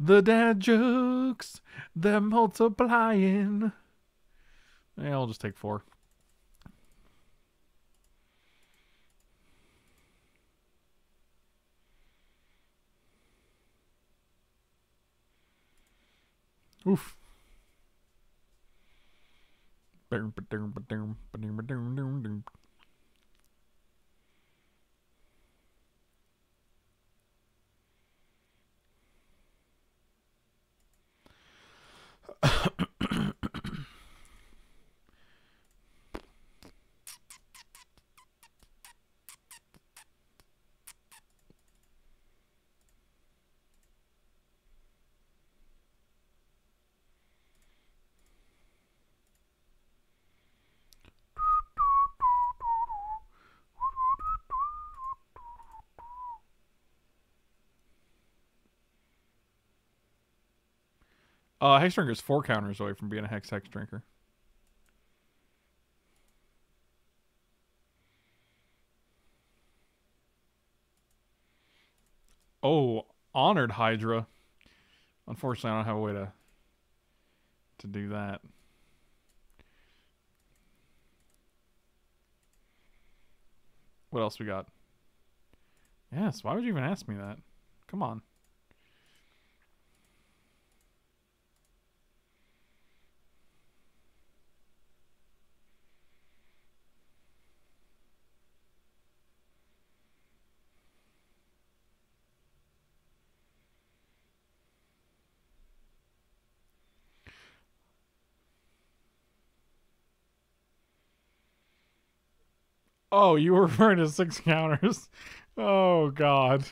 The dad jokes. They're multiplying. Yeah, I'll just take 4. Oof. Hex Drinker's 4 counters away from being a Hex Drinker. Oh, Honored Hydra. Unfortunately, I don't have a way to do that. What else we got? Yes, why would you even ask me that? Come on. Oh, you were referring to 6 counters. Oh, God.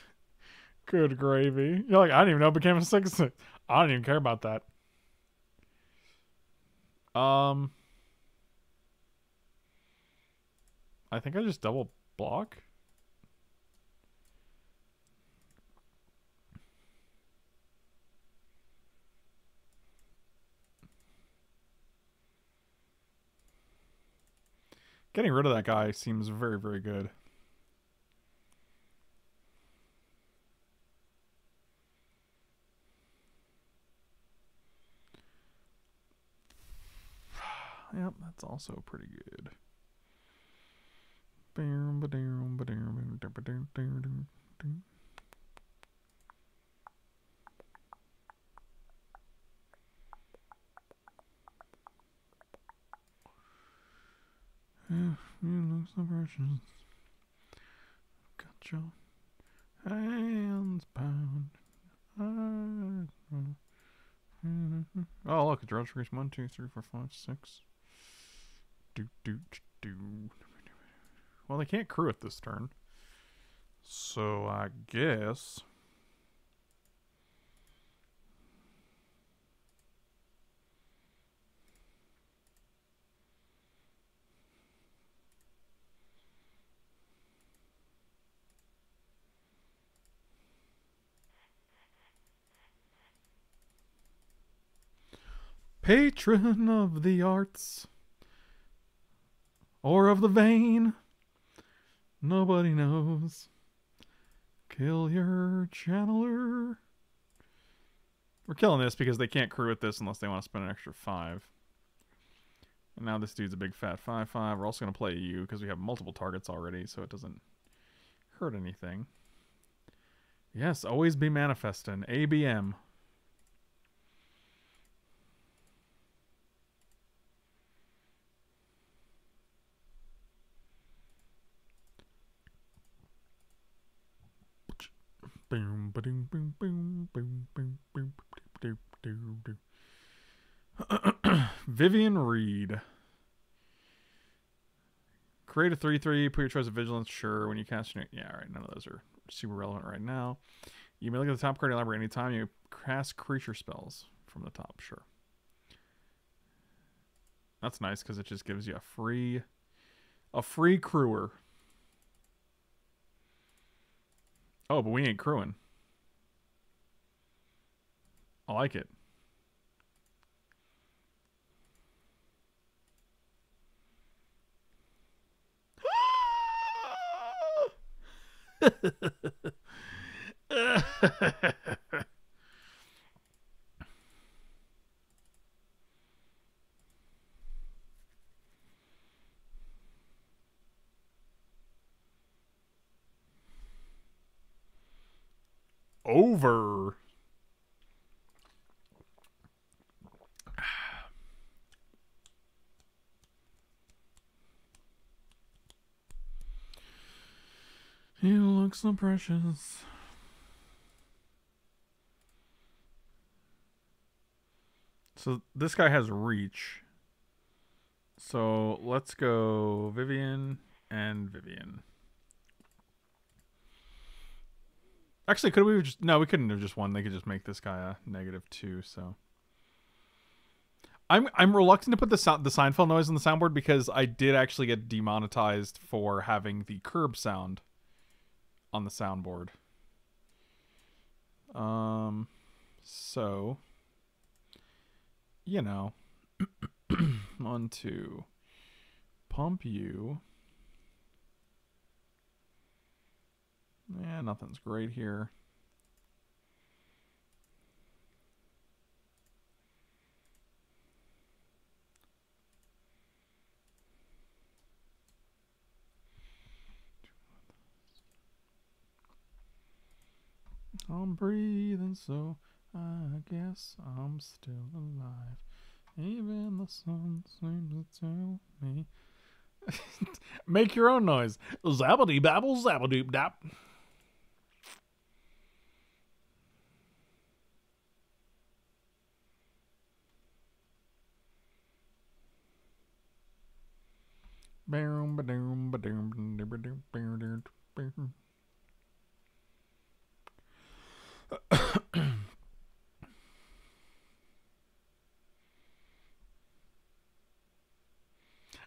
Good gravy. You're like, I didn't even know it became a 6/6. I don't even care about that. I think I just double block. Getting rid of that guy seems very, very good. Yep, that's also pretty good. Got your hands bound. Oh, look, it draws crease 1, 2, 3, 4, 5, 6. Well, they can't crew it this turn. So I guess. Patron of the arts or of the vein, nobody knows. Kill your channeler. We're killing this because they can't crew with this unless they want to spend an extra 5. And now this dude's a big fat 5/5. We're also going to play you because we have multiple targets already, so it doesn't hurt anything. Yes, always be manifesting. ABM. Boom, boom, boom, boom, boom, boom, boom, boom, boom, boom. Vivian Reed. Create a 3/3. Put your choice of vigilance. Sure. When you cast your... Yeah, all right. None of those are super relevant right now. You may look at the top card of the library anytime you cast creature spells from the top. Sure. That's nice because it just gives you a free crewer. Oh, but we ain't crewing. I like it. Over. You look so precious. So this guy has reach. So let's go Vivian and Vivian. Actually, could we have just... No, we couldn't have just won. They could just make this guy a -2, so... I'm reluctant to put the Seinfeld noise on the soundboard because I did actually get demonetized for having the curb sound on the soundboard. So... You know. 1, 2... Pump you... Yeah, nothing's great here. I'm breathing, so I guess I'm still alive. Even the sun seems to tell me. Make your own noise. Zabbity babble, zabbadoop dap.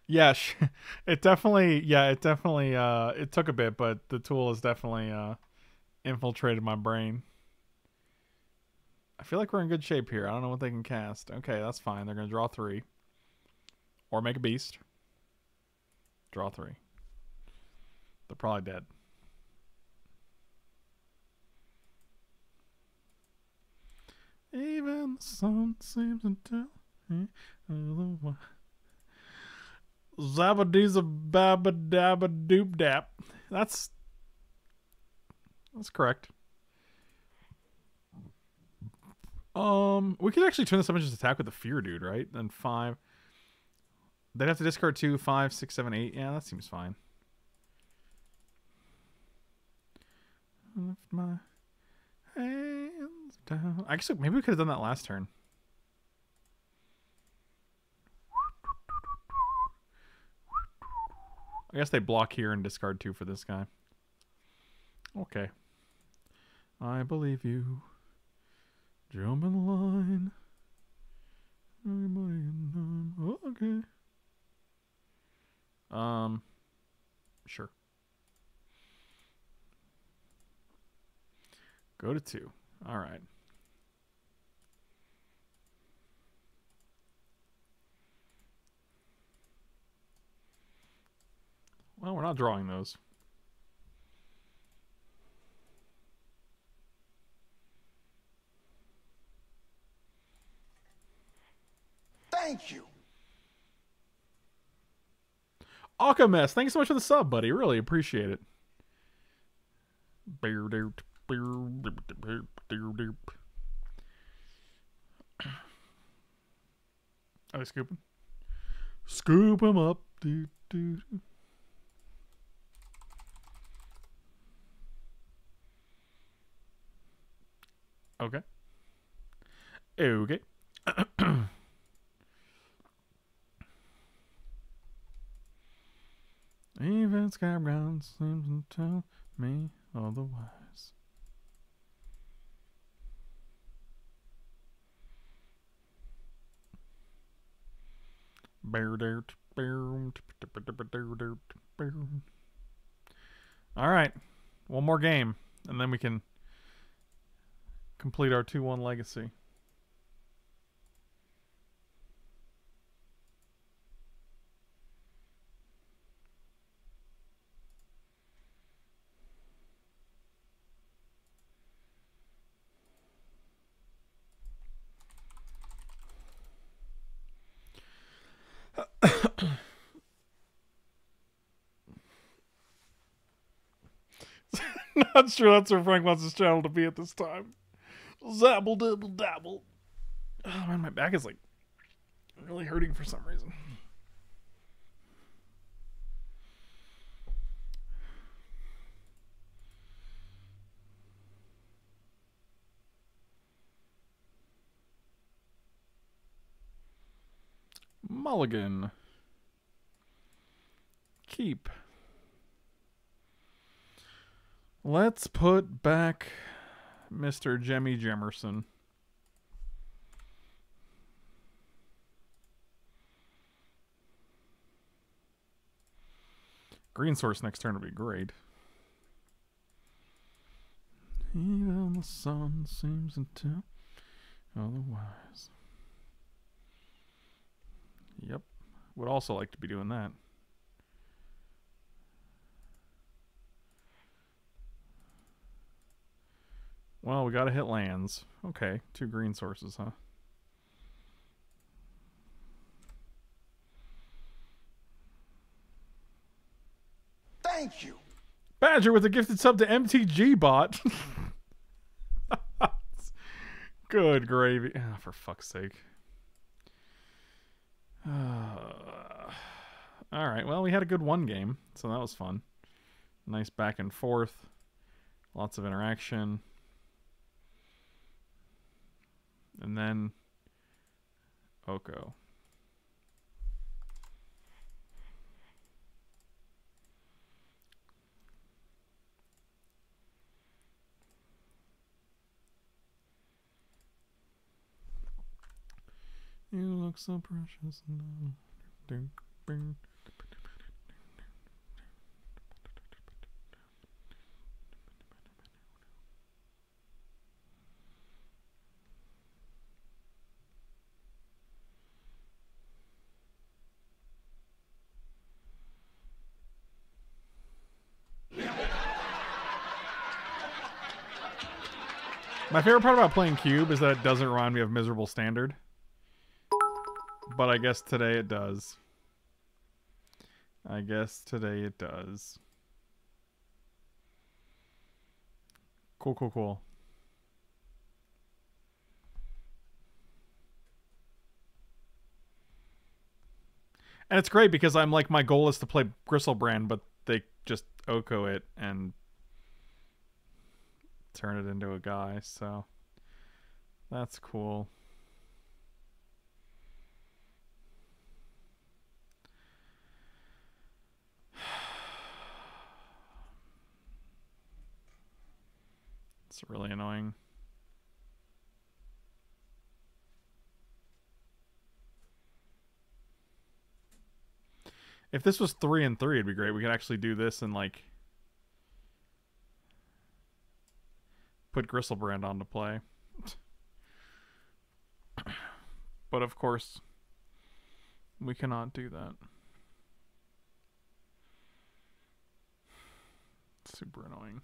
Yeah, it definitely it took a bit, but the tool has definitely infiltrated my brain. I feel like we're in good shape here. I don't know what they can cast. Okay, that's fine. They're going to draw 3 or make a beast. Draw 3. They're probably dead. Even the sun seems to tell me otherwise. Zabadiza babadabba doop dap. That's correct. We could actually turn this up and just attack with the fear dude, right? Then 5. They'd have to discard 2, 5, 6, 7, 8. Yeah, that seems fine. I left my hands down. I guess maybe we could have done that last turn. I guess they block here and discard 2 for this guy. Okay. I believe you. Jump in line. Everybody in line. Oh, okay. Sure. Go to 2. All right. Well, we're not drawing those. Thank you. Alchemist, thanks so much for the sub, buddy. Really appreciate it. Are they scooping? Scoop them up. Okay. Okay. Even Scarab God seems to tell me otherwise. All right. One more game, and then we can complete our 2-1 legacy. Not sure that's where Frank wants his channel to be at this time. Zabble double dabble. Oh man, my back is like really hurting for some reason. Mulligan. Keep. Let's put back Mr. Jemmy Jemerson. Green source next turn would be great. Even the sun seems to otherwise. Yep. Would also like to be doing that. Well, we gotta hit lands. Okay, 2 green sources, huh? Thank you. Badger with a gifted sub to MTG Bot. Good gravy. Oh, for fuck's sake. Alright, well, we had a good one game, so that was fun. Nice back and forth. Lots of interaction. And then Oko. You look so precious now. Ding, bing. My favorite part about playing Cube is that it doesn't remind me of Miserable Standard. But I guess today it does. I guess today it does. Cool, cool, cool. And it's great because I'm like, my goal is to play Gristlebrand, but they just Oko it and turn it into a guy, so that's cool. It's really annoying. If this was 3 and 3, it'd be great. We could actually do this and like put Gristlebrand on to play. But of course, we cannot do that. It's super annoying.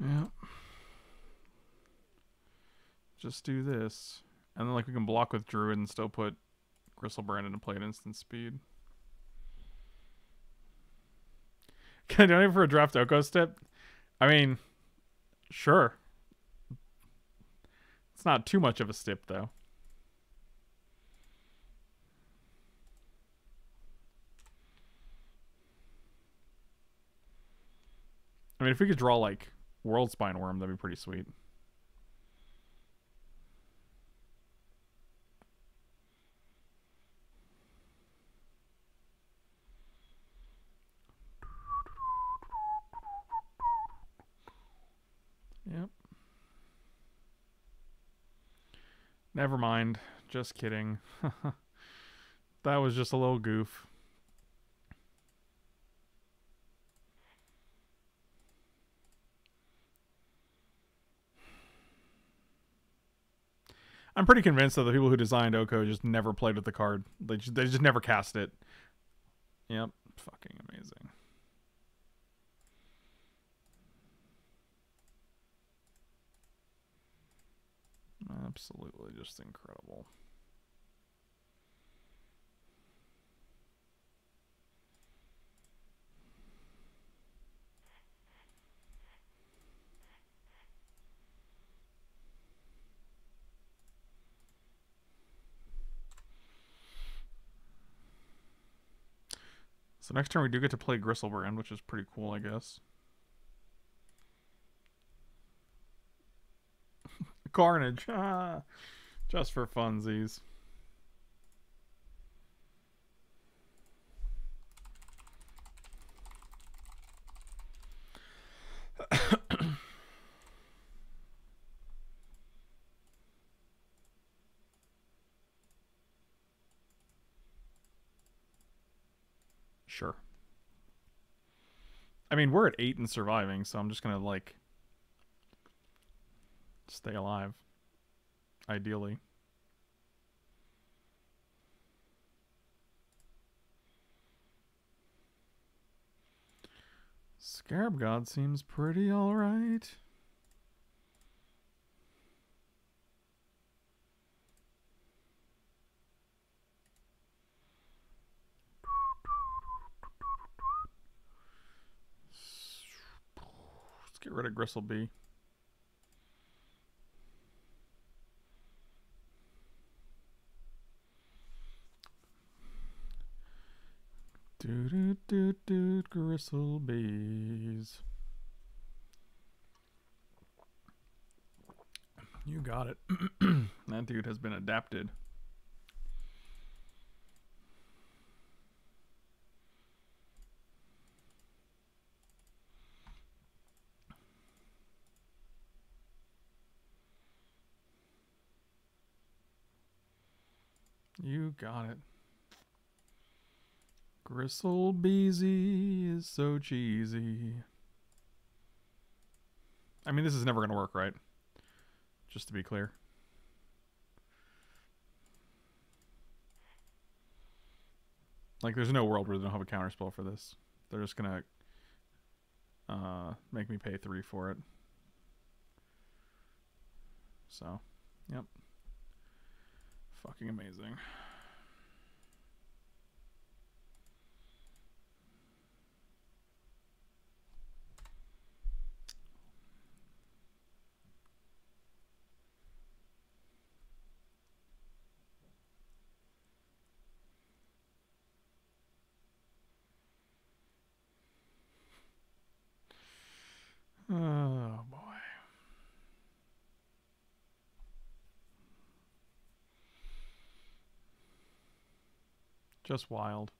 Yeah. Just do this. And then like we can block with Druid and still put Gristlebrand into play at instant speed. Can I do it for a draft Oko step? I mean, sure. It's not too much of a step though. I mean, if we could draw like Worldspine Worm, that'd be pretty sweet. Yep. Never mind. Just kidding. That was just a little goof. I'm pretty convinced that the people who designed Oko just never played with the card. They just never cast it. Yep. Fucking amazing. Absolutely just incredible. So next turn we do get to play Gristlebrand, which is pretty cool, I guess. Carnage, just for funsies. Sure. I mean, we're at 8 and surviving, so I'm just gonna like stay alive, ideally. Scarab God seems pretty alright. Let's get rid of Gristlebee. Dude, Gristlebees. You got it. That dude has been adapted. You got it. Gristlebeezy is so cheesy. I mean, this is never going to work, right? Just to be clear. Like, there's no world where they don't have a counterspell for this. They're just going to make me pay 3 for it. So, yep. Fucking amazing. Just wild.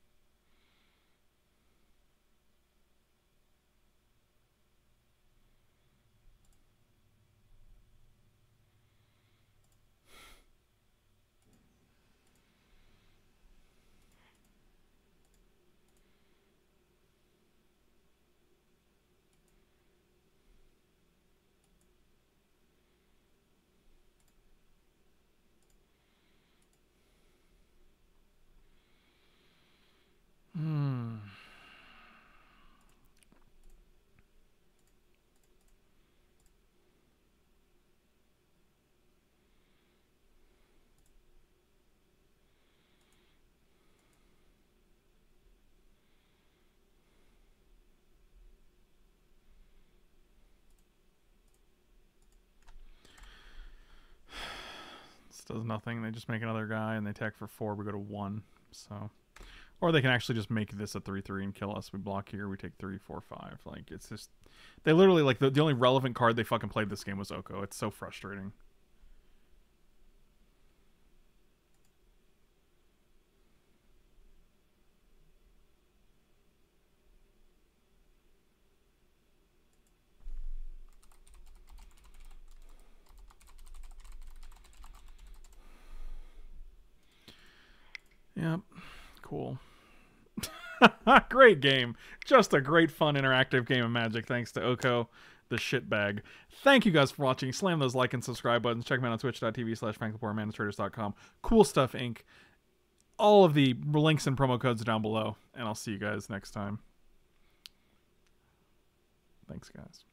Does nothing. They just make another guy and they attack for 4. We go to 1. So, or they can actually just make this a 3/3 and kill us. We block here. We take 3, 4, 5. Like, it's just, they literally, like, the only relevant card they fucking played this game was Oko. It's so frustrating. Yep, cool. Great game. Just a great, fun, interactive game of Magic. Thanks to Oko, the shitbag. Thank you guys for watching. Slam those like and subscribe buttons. Check me out on twitch.tv/FrankLaporte, ManaTraders.com. Cool Stuff, Inc. All of the links and promo codes are down below. And I'll see you guys next time. Thanks, guys.